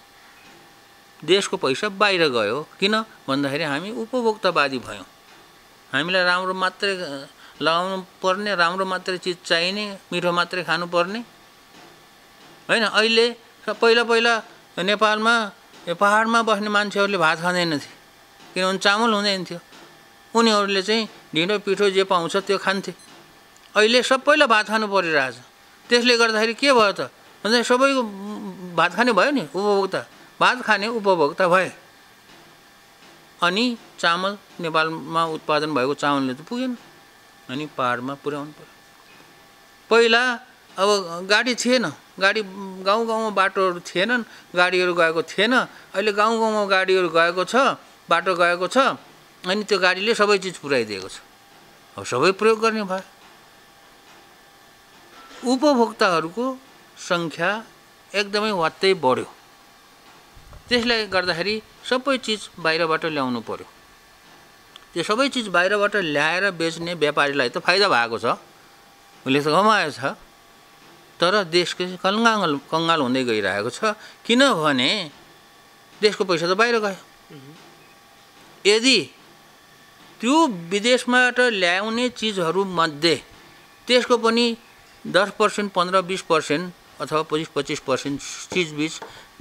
देशको पैसा बाहिर गयो। किन भन्दाखेरि हामी उपभोक्तावादी भयौँ। हामीलाई राम्रो मात्रै लगाउनु पर्ने, राम्रो मात्रै चिज चाहिने, मिठो मात्रै खानुपर्ने होइन। अहिले र पहिला पहिला नेपालमा यो पहाडमा बस्ने मान्छेहरूले भात खाँदैन थिए किनभने चामल हुँदैन थियो। उनीहरूले चाहिँ ढिँडो पिठो जे पाउँछ त्यो खान्थे। अहिले सबैलाई भात खानु परिरहेछ। त्यसले गर्दाखेरि के भयो त भन्दा सबैको भात खाने भयो नि, उपभोक्ता भात खाने उपभोक्ता भए अनि चामल नेपालमा उत्पादन भएको चामलले त पुगेन अनि पहाडमा पुर्याउनु पर्यो। पहिला अब गाडी थिएन, गाडी गाउँ गाउँमा बाटोहरू थिएनन्, गाडीहरू गएको थिएन। अहिले गाउँ गाउँमा गाडीहरू गएको छ, बाटो गएको छ अनि त्यो गाडीले सबै चिज पुर्याइदिएको छ। अब सबै प्रयोग गर्ने भयो। उपभोक्ताहरूको सङ्ख्या एकदमै वात्तै बढ्यो। त्यसले गर्दाखेरि सबै चिज बाहिरबाट ल्याउनु पर्यो। त्यो सबै चिज बाहिरबाट ल्याएर बेच्ने व्यापारीलाई त फाइदा भएको छ, उसले त कमाएछ, तर देशको कङ्गाल कङ्गाल हुँदै गइरहेको छ। किनभने देशको पैसा त बाहिर गयो। यदि त्यो विदेशबाट ल्याउने चिजहरूमध्ये त्यसको पनि दस पर्सेंट पंद्रह बीस पर्सेंट अथवा पच्चीस पच्चीस पर्सेंट चिजबीज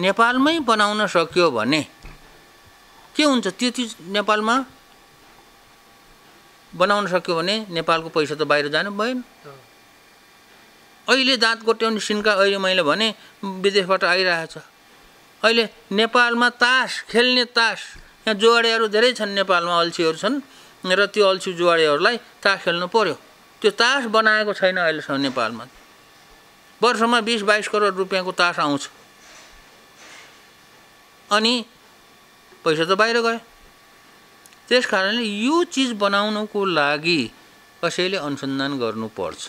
नेपालमै बनाउन सक्यो भने के हुन्छ? त्यो चिज नेपालमा बनाउन सक्यो भने नेपालको पैसा त बाहिर जानु भएन। अहिले दाँत कोट्याउने सिन्का अहिले मैले भने विदेशबाट आइरहेछ। अहिले नेपालमा तास खेल्ने तास यहाँ जुवाडेहरू धेरै छन्, नेपालमा अल्छीहरू छन् र त्यो अल्छी जुवाडेहरूलाई तास खेल्नु पर्यो। त्यो तास बनाएको छैन अहिलेसम्म नेपालमा। वर्षमा बीस बाईस करोड रुपियाँको तास आउँछ अनि पैसा त बाहिर गयो। त्यस कारणले यो चिज बनाउनको लागि कसैले अनुसन्धान गर्नुपर्छ।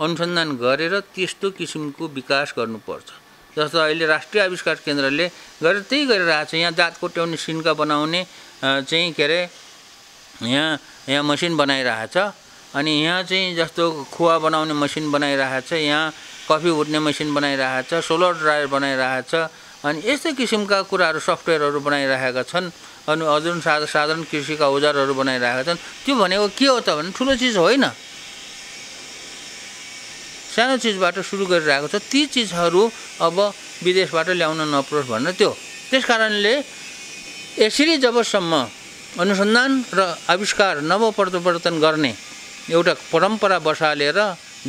अनुसन्धान गरेर त्यस्तो किसिमको विकास गर्नुपर्छ जस्तो अहिले राष्ट्रिय आविष्कार केन्द्रले गरेर त्यही गरिरहेछ। यहाँ दाँत कोट्याउने सिन्का बनाउने चाहिँ के अरे यहाँ यहाँ मसिन बनाइरहेछ अनि यहाँ चाहिँ जस्तो खुवा बनाउने मसिन बनाइरहेछ, यहाँ कफी भुट्ने मसिन बनाइरहेछ, सोलर ड्रायर बनाइरहेछ अनि यस्तै किसिमका कुराहरू सफ्टवेयरहरू बनाइरहेका छन्। अनि अझ साधारण साधारण कृषिका औजारहरू बनाइरहेका छन्। त्यो भनेको के हो त भने ठुलो चिज होइन, सानो चिजबाट सुरु गरिरहेको छ। ती चिजहरू अब विदेशबाट ल्याउन नपरोस् भनेर त्यो। त्यस कारणले यसरी जबसम्म अनुसन्धान र आविष्कार नवप्रवर्तन गर्ने एउटा परम्परा बसालेर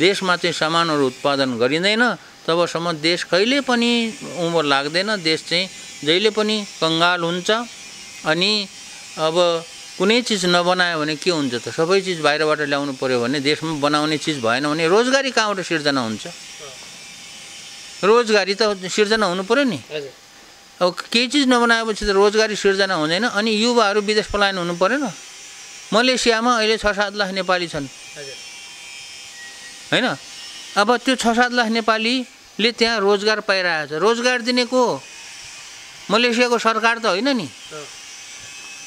देशमा चाहिँ सामानहरू उत्पादन गरिँदैन तबसम्म देश कहिले पनि उम्र लाग्दैन। देश चाहिँ जहिले पनि कङ्गाल हुन्छ अनि अब कुनै चिज नबनायो भने के हुन्छ त? सबै चिज बाहिरबाट ल्याउनु पर्यो भने देशमा बनाउने चिज भएन भने रोजगारी कहाँबाट सिर्जना हुन्छ? रोजगारी त सिर्जना हुनु पर्यो नि। अब केही चिज नबनाएपछि त रोजगारी सिर्जना हुँदैन अनि युवाहरू विदेश पलायन हुनु परेन। मलेसियामा अहिले छ सात लाख नेपाली छन् होइन? अब त्यो छ सात लाख नेपालीले त्यहाँ रोजगार पाइरहेछ। रोजगार दिने को हो? मलेसियाको सरकार त होइन नि।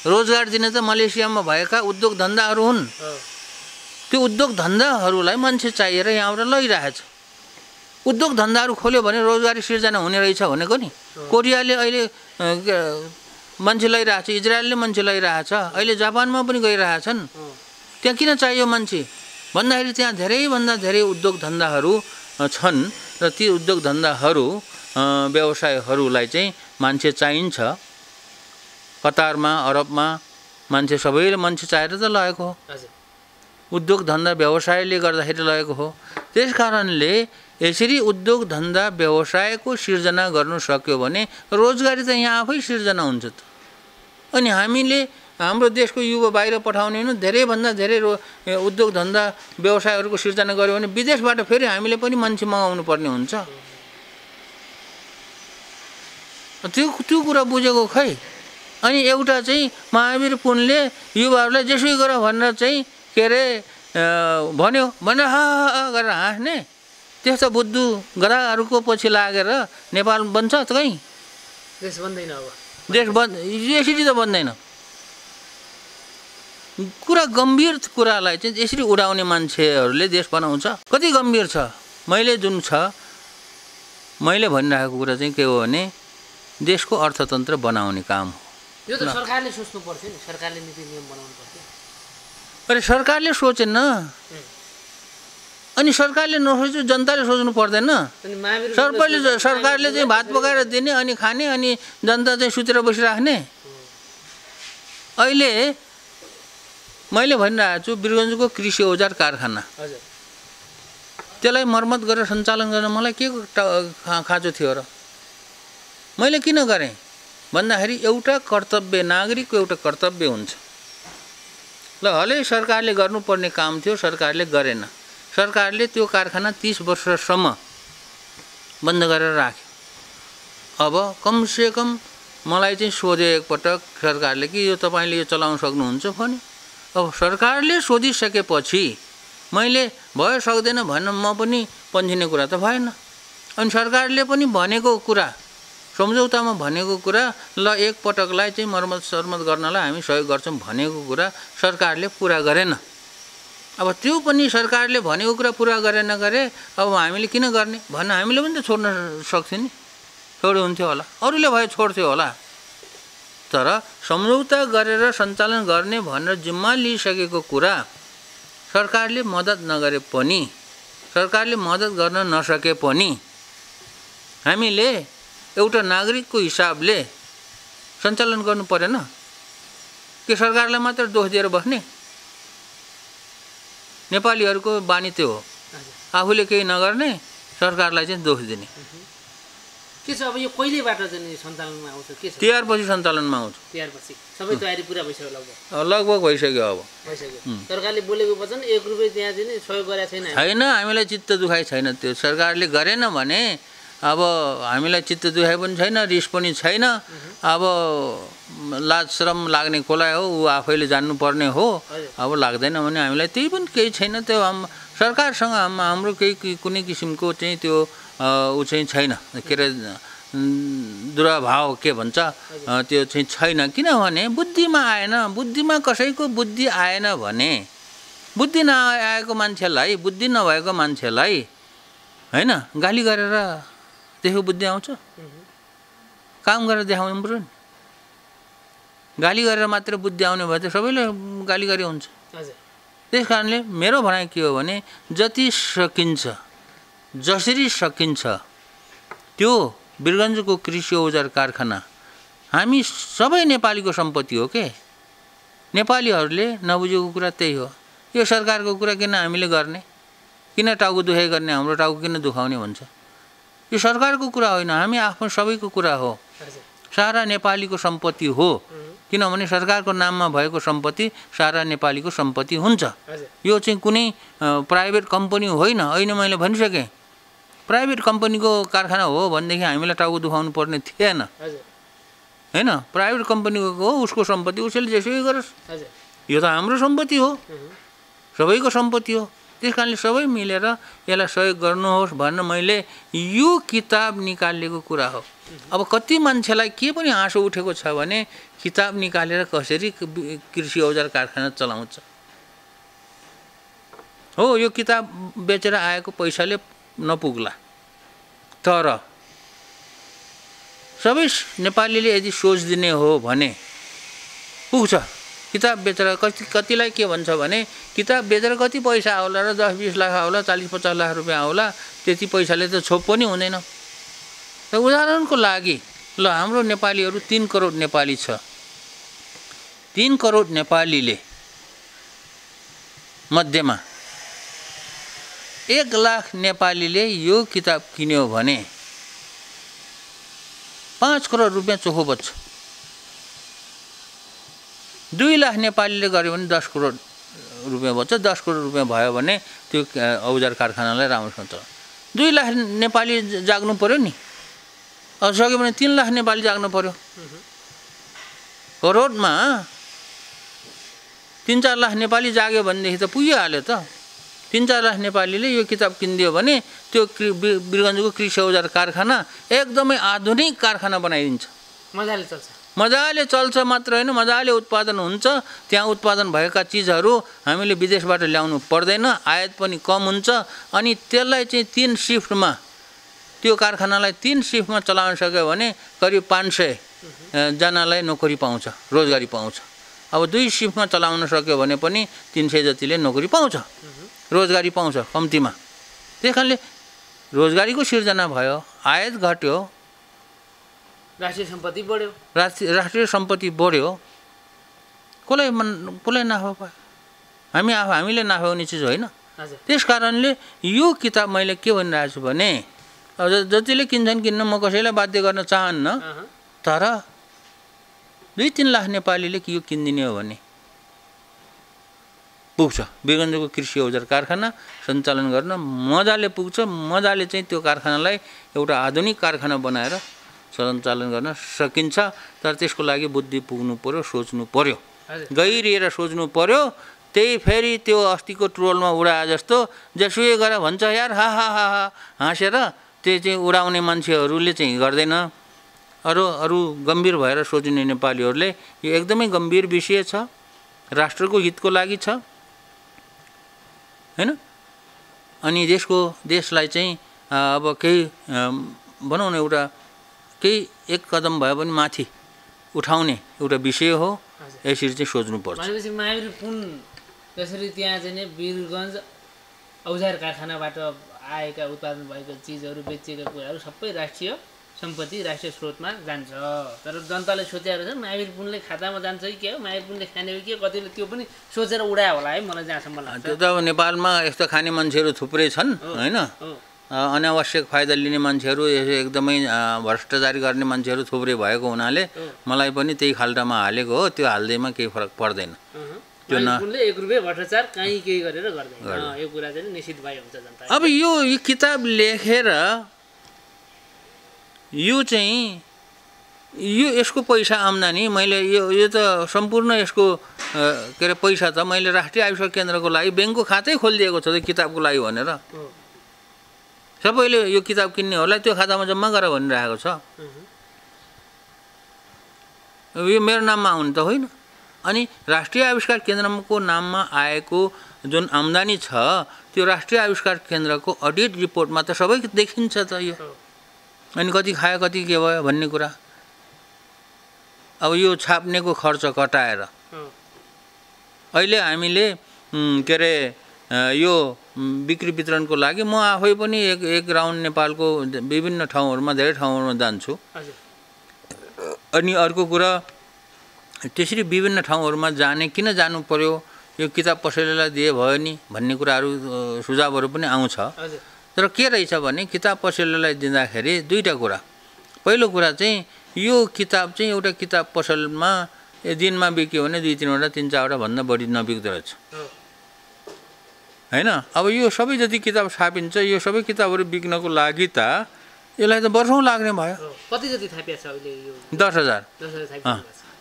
रोजगार दिने त मलेसियामा भएका उद्योग धन्दाहरू हुन्। त्यो उद्योग धन्दाहरूलाई मान्छे चाहिएर यहाँबाट लैरहेछ। उद्योग धन्दाहरू खोल्यो भने रोजगारी सिर्जना हुने रहेछ भनेको नि। कोरियाले अहिले मान्छे लैरहेछ, इजरायलले मान्छे लैरहेछ, अहिले जापानमा पनि गइरहेछन्। त्यहाँ किन चाहियो मान्छे भन्दाखेरि त्यहाँ धेरैभन्दा धेरै उद्योग धन्दाहरू छन् र ती उद्योग धन्दाहरू व्यवसायहरूलाई चाहिँ मान्छे चाहिन्छ। कतारमा अरबमा मान्छे सबैले मान्छे चाहेर त लगेको हो, उद्योग धन्दा व्यवसायले गर्दाखेरि लगेको हो। त्यस कारणले यसरी उद्योग धन्दा व्यवसायको सिर्जना गर्नु सक्यो भने रोजगारी त यहाँ आफै सिर्जना हुन्छ त। अनि हामीले हाम्रो देशको युवा बाहिर पठाउने होइन, धेरैभन्दा धेरै रो उद्योग धन्दा व्यवसायहरूको सिर्जना गर्यो भने विदेशबाट फेरि हामीले पनि मान्छे मगाउनु पर्ने हुन्छ। त्यो त्यो कुरा बुझेको खै। अनि एउटा चाहिँ महावीर पुनले युवाहरूलाई जेसुकै गर भनेर चाहिँ के अरे भन्यो भने हा हा गरेर हाँस्ने त्यस्तो बुद्धु गधाहरूको पछि लागेर नेपाल बन्छ त कहीँ? देश बन्दैन। अब देश बन् यसरी त बन्दैन। कुरा गम्भीर कुरालाई चाहिँ यसरी उडाउने मान्छेहरूले देश बनाउँछ। कति गम्भीर छ मैले जुन छ मैले भनिरहेको कुरा चाहिँ के हो भने देशको अर्थतन्त्र बनाउने काम हो। यो त सरकारले सोच्नु पर्थ्यो नि, सरकारले नीति नियम बनाउनु पर्थ्यो। अरे सरकारले सोचेन, अनि सरकारले नसोच्यो जनताले सोच्नु पर्दैन सरकारले सरकारले चाहिँ भात पकाएर दिने अनि खाने अनि जनता चाहिँ सुतेर बसिराख्ने। अहिले मैले भनिरहेछु बिरगञ्जको कृषि औजार कारखाना त्यसलाई मर्मत गरेर सञ्चालन गर्न मलाई के खाँचो थियो र मैले किन गरेँ भन्दाखेरि एउटा कर्तव्य नागरिकको एउटा कर्तव्य हुन्छ। ल हले सरकारले गर्नुपर्ने काम थियो सरकारले गरेन। सरकारले त्यो कारखाना तीस वर्षसम्म बन्द गरेर राख्यो। अब कम से कम मलाई चाहिँ सोधे एकपटक सरकारले कि यो तपाईले यो चलाउन सक्नुहुन्छ भन्यो। अब सरकारले सोधिसकेपछि मैले भयो सक्दैन भन्न म पनि पन्छिने कुरा त भएन। अनि सरकारले पनि भनेको कुरा सम्झौतामा भनेको कुरा ल एक पटकलाई चाहिँ मर्मत सर्मत गर्नलाई हामी सहयोग गर्छौं भनेको कुरा सरकारले पूरा गरेन। अब त्यो पनि सरकारले भनेको कुरा पूरा गरेन गरे अब हामीले किन गर्ने भन्न हामीले पनि त छोड्न सक्थ्यौं नि छोड्नु हुन्थ्यो होला अरूले भए छोड्थ्यो होला। तर सम्झौता गरेर सञ्चालन गर्ने भनेर जिम्मा लिइसकेको कुरा सरकारले मद्दत नगरे पनि सरकारले मद्दत गर्न नसके पनि हामीले एउटा नागरिकको हिसाबले सञ्चालन गर्नु परेन कि सरकारलाई मात्र दोष दिएर बस्ने। नेपालीहरुको बानी त्यो हो आफूले केही नगर्ने सरकारलाई चाहिँ दोष दिने। के छ अब यो कहिलेबाट चाहिँ सञ्चालनमा आउँछ के छ? तिहार पछि सञ्चालनमा आउँछ। तिहार पछि सबै तयारी पुरा भइसक्यो लगभग लगभग भइसक्यो अब भइसक्यो। सरकारले बोलेको वचन एक रुपैयाँ त्यहाँ चाहिँ सहयोग गरेको छैन छैन हामीलाई चित्त दुखाइ छैन। त्यो सरकारले गरेन भने अब हामीलाई चित्त दुखाइ पनि छैन रिस पनि छैन। अब लाज श्रम लाग्ने कोला हो ऊ आफैले जान्नुपर्ने हो। अब लाग्दैन भने हामीलाई त्यही पनि केही छैन। त्यो हम सरकारसँग हम हाम्रो केही कुनै किसिमको चाहिँ त्यो ऊ चाहिँ छैन के अरे दुराभाव के भन्छ त्यो चाहिँ छैन। किनभने बुद्धिमा आएन बुद्धिमा कसैको बुद्धि आएन भने बुद्धि नआएको मान्छेलाई बुद्धि नभएको मान्छेलाई हैन गाली गरेर त्यसको बुद्धि आउँछ काम गरेर देखाउनु पर्यो नि। गाली गरेर मात्र बुद्धि आउने भए त सबैले गाली गरे हुन्छ। त्यस कारणले मेरो भनाइ के हो भने जति सकिन्छ जसरी सकिन्छ त्यो बिरगञ्जको कृषि औजार कारखाना हामी सबै नेपालीको सम्पत्ति हो के नेपालीहरूले नबुझेको कुरा त्यही हो। यो सरकारको कुरा किन हामीले गर्ने किन टाउको दुखाइ गर्ने हाम्रो टाउको किन दुखाउने भन्छ। यो सरकारको कुरा होइन हामी आफ्नो सबैको कुरा हो सारा नेपालीको सम्पत्ति हो। किनभने सरकारको नाममा भएको सम्पत्ति सारा नेपालीको सम्पत्ति हुन्छ। यो चाहिँ कुनै प्राइभेट कम्पनी होइन। अहिले मैले भनिसकेँ प्राइभेट कम्पनीको कारखाना हो भनेदेखि हामीलाई टाउको दुखाउनु पर्ने थिएन हैन। प्राइभेट कम्पनीको हो उसको सम्पत्ति उसले जेसुकै गरोस् यो त हाम्रो सम्पत्ति हो सबैको सम्पत्ति हो। त्यस कारणले सबै मिलेर यसलाई सहयोग गर्नुहोस् भन्न मैले यो किताब निकालेको कुरा हो। अब कति मान्छेलाई के पनि आँसु उठेको छ भने किताब निकालेर कसरी कृषि औजार कारखाना चलाउँछ हो यो किताब बेचेर आएको पैसाले नपुग्ला। तर सबै नेपालीले यदि सोच दिने हो भने पुग्छ। किताब बेचेर कति कतिलाई के भन्छ भने किताब बेचेर कति पैसा आउला र दस बीस लाख आउला चालीस पचास लाख रुपैयाँ आउला त्यति पैसाले त छोप पनि हुँदैन। र उदाहरणको लागि ल हाम्रो नेपालीहरू तीन करोड नेपाली छ। तीन करोड नेपालीले मध्यमा एक लाख नेपालीले यो किताब किन्यो भने पाँच करोड रुपैयाँ चोखो बच्छ। दुई लाख नेपालीले गर्यो भने दस करोड रुपैयाँ बच्छ। दस करोड रुपैयाँ भयो भने त्यो औजार कारखानालाई राम्रोसँग चलाउँछ। दुई लाख नेपाली जाग्नु पर्यो नि अब सक्यो भने तीन लाख नेपाली जाग्नु पर्यो। करोडमा तीन चार लाख नेपाली जाग्यो भनेदेखि त पुगिहाल्यो त। तीन चार लाख नेपालीले यो किताब किनिदियो भने त्यो बिरगञ्जको कृषि औजार कारखाना एकदमै आधुनिक कारखाना बनाइदिन्छ। मजाले चल्छ मजाले चल्छ मात्र होइन मजाले उत्पादन हुन्छ। त्यहाँ उत्पादन भएका चिजहरू हामीले विदेशबाट ल्याउनु पर्दैन आयात पनि कम हुन्छ। अनि त्यसलाई चाहिँ तीन सिफ्टमा त्यो कारखानालाई तीन सिफ्टमा चलाउन सक्यो भने करिब पाँच सय जनालाई नोकरी पाउँछ रोजगारी पाउँछ। अब दुई सिफ्टमा चलाउन सक्यो भने पनि तीन सय जतिले नोकरी पाउँछ। रोजगारी पाउँछ कम्तीमा। त्यस कारणले रोजगारीको सिर्जना भयो, आयात घट्यो, राष्ट्रिय सम्पत्ति बढ्यो, राष्ट्रिय सम्पत्ति बढ्यो, कसलाई मन कसलाई नाफा भयो? हामी आफू हामीले नाफा हुने चिज होइन। त्यस कारणले यो किताब मैले के भनिरहेको छु भने जतिले किन्छन् किन्न म कसैलाई बाध्य गर्न चाहन्न, तर दुई तीन लाख नेपालीले यो किनिदिने हो भने पुग्छ। बेगन्जको कृषि औजार कारखाना सञ्चालन गर्न मजाले पुग्छ। मजाले चाहिँ त्यो कारखानालाई एउटा आधुनिक कारखाना बनाएर सञ्चालन गर्न सकिन्छ। तर त्यसको लागि बुद्धि पुग्नु पर्यो, सोच्नु पर्यो, गहिरिएर सोच्नु पर्यो। त्यही फेरि त्यो अस्तिको ट्रोलमा उडाए जस्तो जेसुकै गरेर भन्छ यार हा हा हा हा हाँसेर त्यो चाहिँ उडाउने मान्छेहरूले चाहिँ गर्दैन। अरू अरू गम्भीर भएर सोच्ने नेपालीहरूले यो एकदमै गम्भीर विषय छ, राष्ट्रको हितको लागि छ हैन। अनि देशको देशलाई चाहिँ अब केही भनौँ न एउटा केही एक कदम भए पनि माथि उठाउने एउटा विषय हो। यसरी चाहिँ सोच्नुपर्छ। भनेपछि महावीर पुन जसरी त्यहाँ चाहिँ वीरगञ्ज औजार कारखानाबाट आएका उत्पादन भएको चिजहरू बेचिएका कुराहरू सबै राष्ट्रिय सम्पत्ति, राष्ट्रिय स्रोतमा जान्छ। तर जनताले सोचेको छ महावीर पुनले खातामा जान्छ कि क्या हो, महावीर पुनले खाने हो कि कतिले त्यो पनि सोचेर उडायो होला है। मलाई जहाँसम्म लाग्छ त्यो त अब नेपालमा यस्तो खाने मान्छेहरू थुप्रै छन् होइन। अनावश्यक फाइदा लिने मान्छेहरू, एकदमै भ्रष्टाचारी गर्ने मान्छेहरू थुप्रै भएको हुनाले मलाई पनि त्यही खाल्टामा हालेको हो। त्यो हाल्दैमा केही फरक पर्दैन। अब यो किताब लेखेर यो चाहिँ यो यसको पैसा आम्दानी मैले यो यो त सम्पूर्ण यसको के अरे पैसा त मैले राष्ट्रिय आविष्कार केन्द्रको लागि ब्याङ्कको खातै खोलिदिएको छ त्यो किताबको लागि भनेर। सबैले यो किताब किन्नेहरूलाई त्यो खातामा जम्मा गर भनिरहेको छ। यो मेरो नाममा आउने त होइन। अनि राष्ट्रिय आविष्कार केन्द्रको नाममा आएको जुन आम्दानी छ त्यो राष्ट्रिय आविष्कार केन्द्रको अडिट रिपोर्टमा त सबै देखिन्छ त। यो अनि कति खायो कति के भयो भन्ने कुरा अब यो छाप्नेको खर्च कटाएर अहिले हामीले के अरे यो बिक्री वितरणको लागि म आफै पनि एक एक राउन्ड नेपालको विभिन्न ठाउँहरूमा धेरै ठाउँहरूमा जान्छु। अनि अर्को कुरा त्यसरी विभिन्न ठाउँहरूमा जाने किन जानु पर्यो, यो किताब पसलेलाई दिए भयो नि भन्ने कुराहरू सुझावहरू पनि आउँछ। तर के रहेछ भने किताब पसललाई दिँदाखेरि दुईटा कुरा। पहिलो कुरा चाहिँ यो किताब चाहिँ एउटा किताब पसलमा दिनमा बिक्यो भने दुई तिनवटा तिन चारवटा भन्दा बढी नबिक्दो रहेछ होइन। अब यो सबै जति किताब छापिन्छ यो सबै किताबहरू बिक्नको लागि त यसलाई त वर्षौँ लाग्ने भयो। कति जति छापिएको छ अहिले? यो दस हजार।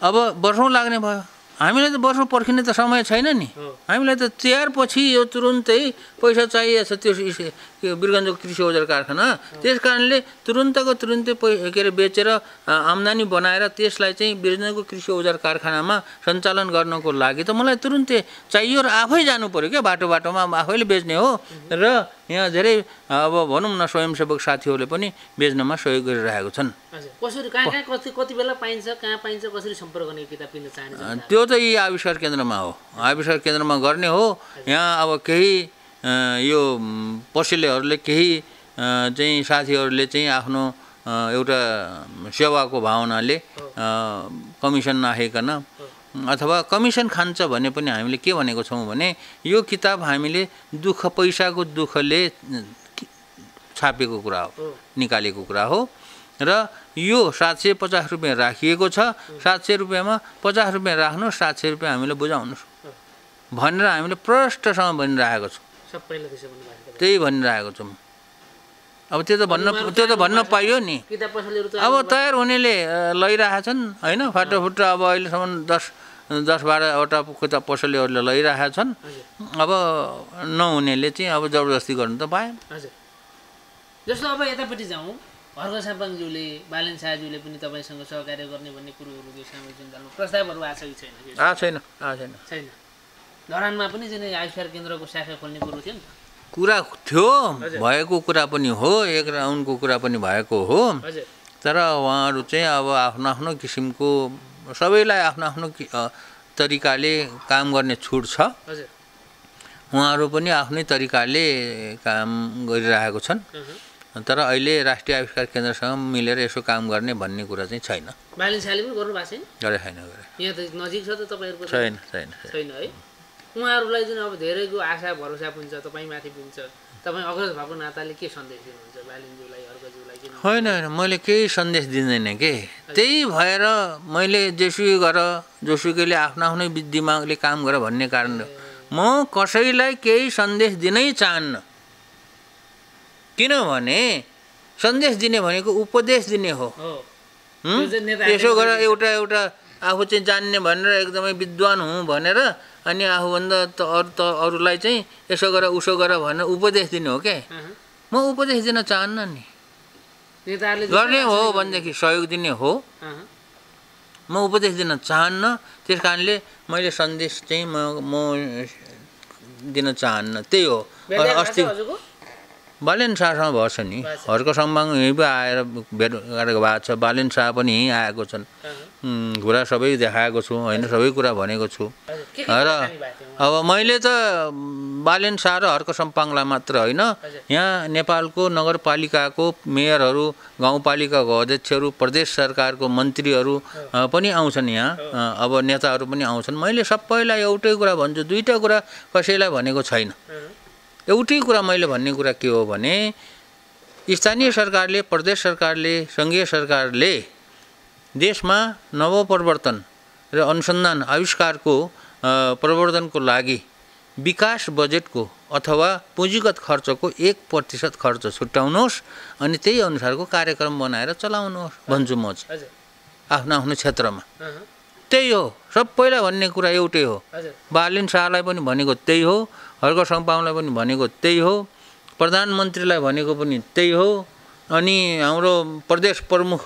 अब वर्षौँ लाग्ने भयो। हामीलाई त वर्ष पर्खिने त समय छैन नि। हामीलाई त तिहार पछि यो तुरुन्तै पैसा चाहिएको छ त्यो वीरगञ्जको कृषि औजार कारखाना। त्यस कारणले तुरुन्तको तुरुन्तै के अरे बेचेर आम्दानी बनाएर त्यसलाई चाहिँ वीरगञ्जको कृषि औजार कारखानामा सञ्चालन गर्नको लागि त मलाई तुरुन्तै चाहियो र आफै जानु पऱ्यो क्या। बाटो बाटोमा आफैले बेच्ने हो र यहाँ धेरै अब भनौँ न स्वयंसेवक साथीहरूले पनि बेच्नमा सहयोग गरिरहेको छन्। कसरी कहाँ कहाँ कति बेला पाइन्छ, कहाँ पाइन्छ, कसरी सम्पर्क गर्ने किताब किन्न चाहन्छ? त्यो त यी आविष्कार केन्द्रमा हो, आविष्कार केन्द्रमा गर्ने हो। यहाँ अब केही यो पसलेहरूले केही चाहिँ साथीहरूले चाहिँ आफ्नो एउटा सेवाको भावनाले कमिसन नआइकन अथवा कमिसन खान्छ भने पनि हामीले के भनेको छौँ भने यो किताब हामीले दुःख पैसाको दुःखले छापेको कुरा हो, निकालेको कुरा हो। र यो सात सय पचास रुपियाँ राखिएको छ। सात सय रुपियाँमा पचास रुपियाँ राख्नुहोस्, सात सय रुपियाँ हामीले बुझाउनुहोस् भनेर हामीले प्रष्टसँग भनिरहेको छौँ। त्यही भनिरहेको छौँ। अब त्यो त भन्न त्यो त भन्न पाइयो नि। अब तयार हुनेले लैरहेछन् होइन। फाटोफुट्टो अब अहिलेसम्म दस दस बाह्रवटा किताब पसलेहरूले लैरहेछन्। अब नहुनेले चाहिँ अब जबरजस्ती गर्नु त पाएन। जस्तो अब यतापट्टि जाउँ, हर्क सापाङज्यूले बालन शाहज्यूले पनि तपाईँसँग सहकार्य गर्ने भन्ने कुरोहरू यो सामाजिक सञ्जालमा प्रस्तावहरू आएको छ कि छैन? आएको छैन, आएको छैन। धरानमा पनि जुन आविष्कार केन्द्रको शाखा खोल्ने कुरो थियो नि, कुरा थियो, भएको कुरा पनि हो, एक राउन्डको कुरा पनि भएको हो। तर उहाँहरू चाहिँ अब आफ्नो आफ्नो किसिमको सबैलाई आफ्नो आफ्नो तरिकाले काम गर्ने छुट छ। उहाँहरु पनि आफ्नै तरिकाले काम गरिरहेको छन्। तर अहिले राष्ट्रिय आविष्कार केन्द्रसँग मिलेर यसो काम गर्ने भन्ने कुरा चाहिँ छैन। बालिन्साले पनि गर्नु भएको छैन। गरे छैन गरे। यहाँ त नजिक छ त तपाईहरुको। छैन छैन छैन है। उहाँहरुलाई जुन अब धेरैको आशा भरोसा पनि छ, तपाईमाथि पनि छ। तपाई अग्रज भएको नाताले के सन्देश दिनुहुन्छ बालिन्जुलाई अर्गजुलाई किन? हैन हैन मैले केही सन्देश दिँदैन के। त्यही भएर मैले जेसुकै गर जोसुकैले आफ्नो आफ्नै दिमागले काम गर भन्ने कारण म कसैलाई केही सन्देश दिनै चाहन्न। किनभने सन्देश दिने भनेको उपदेश दिने हो। त्यसो गरेर एउटा एउटा आफू चाहिँ जान्ने भनेर एकदमै विद्वान हुँ भनेर अनि आफू भन्दा अरु त अरुलाई चाहिँ यसो गर उसो गर भनेर उपदेश दिने हो के। म उपदेश दिन चाहन्न नि। गर्ने हो भनेदेखि सहयोग दिने हो। म उपदेश दिन चाहन्न। त्यसकारणले मैले सन्देश चाहिँ म म दिन चाहन्न। त्यही हो अस्ति बालेन शाहसँग भएको छ नि हर्को सम्भाङ यहीँ पो आएर भेट गरेको भएको छ। बालेन शाह पनि यहीँ आएको छन्। कुरा सबै देखाएको छु होइन सबै कुरा भनेको छु। र अब मैले त बालेन शाह र हर्को सम्पाङलाई मात्र होइन यहाँ नेपालको नगरपालिकाको मेयरहरू गाउँपालिकाको अध्यक्षहरू प्रदेश सरकारको मन्त्रीहरू पनि आउँछन्। यहाँ अब नेताहरू पनि आउँछन्। मैले सबैलाई एउटै कुरा भन्छु, दुईटा कुरा कसैलाई भनेको छैन। एउटै कुरा मैले भन्ने कुरा के हो भने स्थानीय सरकारले प्रदेश सरकारले संघीय सरकारले देशमा नवप्रवर्तन र अनुसन्धान आविष्कारको प्रवर्धनको लागि विकास बजेटको अथवा पुँजीगत खर्चको एक प्रतिशत खर्च छुट्याउनुहोस् अनि त्यही अनुसारको कार्यक्रम बनाएर चलाउनुहोस् भन्छु म चाहिँ आफ्नो आफ्नो क्षेत्रमा। त्यही हो सबैलाई भन्ने कुरा एउटै हो। बालेन शाहलाई पनि भनेको त्यही हो, हर्को सम्पाङलाई पनि भनेको त्यही हो, प्रधानमन्त्रीलाई भनेको पनि त्यही हो, अनि हाम्रो प्रदेश प्रमुख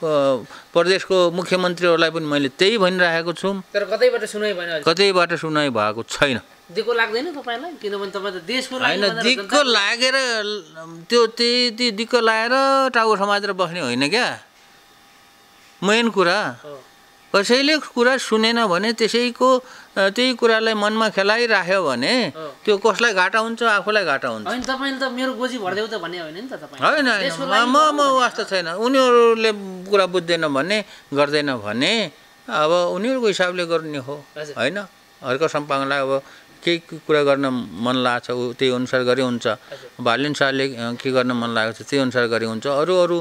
प्रदेशको मुख्यमन्त्रीहरूलाई पनि मैले त्यही भनिरहेको छु। तर कतैबाट सुनाइ भएन, कतैबाट सुनाइ भएको छैन। दिक्क लाग्दैन तपाईलाई? किनभने तपाई त देशको लागि हैन, दिक्क लागेर त्यो त्यति दिक्क लाएर टाउको समातेर बस्ने होइन क्या। मेन कुरा कसैले कुरा सुनेन भने त्यसैको त्यही कुरालाई मनमा खेलाइराख्यो भने त्यो कसलाई घाटा हुन्छ, आफूलाई घाटा हुन्छ। हैन तपाईले त मेरो गोजी भर्देउ त भन्ने होइन नि त तपाई। हैन म म वास्ता छैन। उनीहरुले कुरा बुझ्दैन भने गर्दैन भने अब उनीहरुको हिसाबले गर्ने हो हैन। हर्को सम्पाङलाई अब केही कुरा गर्न मन लाग्छ उ त्यही अनुसार गरे हुन्छ। बालेन शाहले के गर्न मन लागेको छ त्यही अनुसार गरे हुन्छ। अरू अरू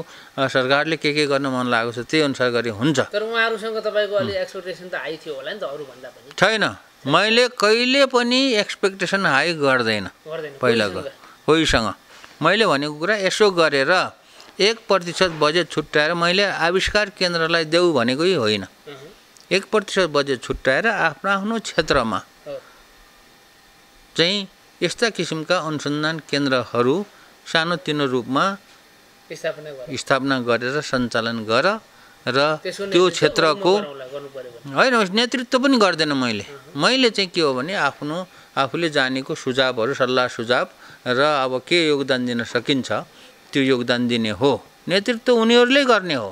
सरकारले के के गर्न मन लागेको छ त्यही अनुसार गरे हुन्छ। तर उहाँहरुसँग तपाईको अलि एक्सपेक्टेसन त हाई थियो होला नि त अरू भन्दा पनि? छैन, मैले कहिले पनि एक्सपेक्टेसन हाई गर्दैन। पहिलाको कोहीसँग मैले भनेको कुरा यसो गरेर एक प्रतिशत बजेट छुट्याएर मैले आविष्कार केन्द्रलाई देऊ भनेकै होइन। एक प्रतिशत बजेट छुट्याएर आफ्नो आफ्नो क्षेत्रमा चाहिँ यस्ता किसिमका अनुसन्धान केन्द्रहरू सानोतिनो रूपमा स्थापना गरेर सञ्चालन गर र त्यो क्षेत्रको होइन नेतृत्व पनि गर्दैन। मैले मैले चाहिँ के हो भने आफ्नो आफूले जानेको सुझावहरू सल्लाह सुझाव र अब के योगदान दिन सकिन्छ त्यो योगदान दिने हो। नेतृत्व उनीहरूले गर्ने हो।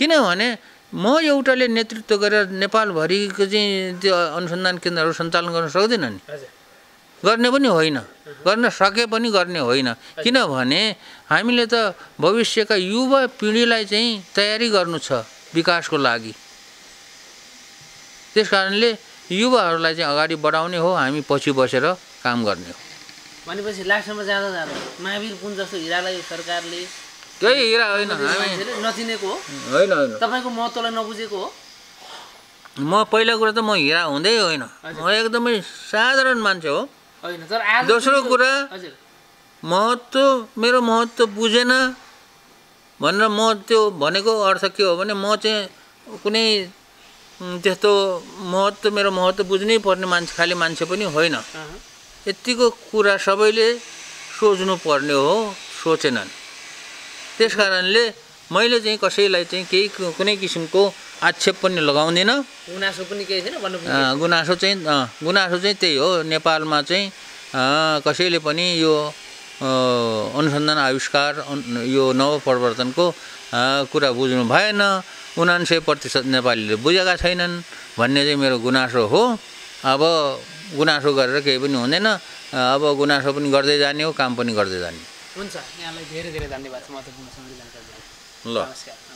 किनभने म एउटाले नेतृत्व गरेर नेपालभरिको चाहिँ त्यो अनुसन्धान केन्द्रहरू सञ्चालन गर्न सक्दैन नि, गर्ने पनि होइन, गर्न सके पनि गर्ने होइन। किनभने हामीले त भविष्यका युवा पिँढीलाई चाहिँ तयारी गर्नु छ विकासको लागि। त्यसकारणले युवाहरूलाई चाहिँ अगाडि बढाउने हो, हामी पछि बसेर काम गर्ने हो। भनेपछि लास्टमा जाँदा जाँदा महावीर पुन जस्तो हिरालाई सरकारले केही हिरा होइन नचिनेको हो होइन तपाईको महत्त्वलाई नबुझेको हो। म पहिला कुरा त म हिरा हुँदै होइन, म एकदमै साधारण मान्छे हो। दोस्रो कुरा महत्त्व मेरो महत्त्व बुझेन भनेर म त्यो भनेको अर्थ के हो भने म चाहिँ कुनै त्यस्तो महत्त्व मेरो महत्त्व बुझ्नै पर्ने मान्छे खालि मान्छे पनि होइन। यतिको कुरा सबैले सोच्नु पर्ने हो, सोचेनन्। त्यसकारणले मैले चाहिँ कसैलाई चाहिँ केही कुनै किसिमको आक्षेप पनि लगाउँदिनँ। गुनासो पनि केही छैन भन्नु पर्छ। गुनासो चाहिँ गुनासो चाहिँ त्यही हो नेपालमा चाहिँ कसैले पनि यो अनुसन्धान आविष्कार यो नवप्रवर्तनको कुरा बुझ्नु भएन, उनान्सय प्रतिशत नेपालीले बुझेका छैनन् भन्ने चाहिँ मेरो गुनासो हो। अब गुनासो गरेर केही पनि हुँदैन। अब गुनासो पनि गर्दै जाने हो, काम पनि गर्दै जाने हुन्छ। यहाँलाई धेरै धेरै धन्यवाद छ, म त गुनासो पनि जानकारी दिएँ। ल नमस्कार।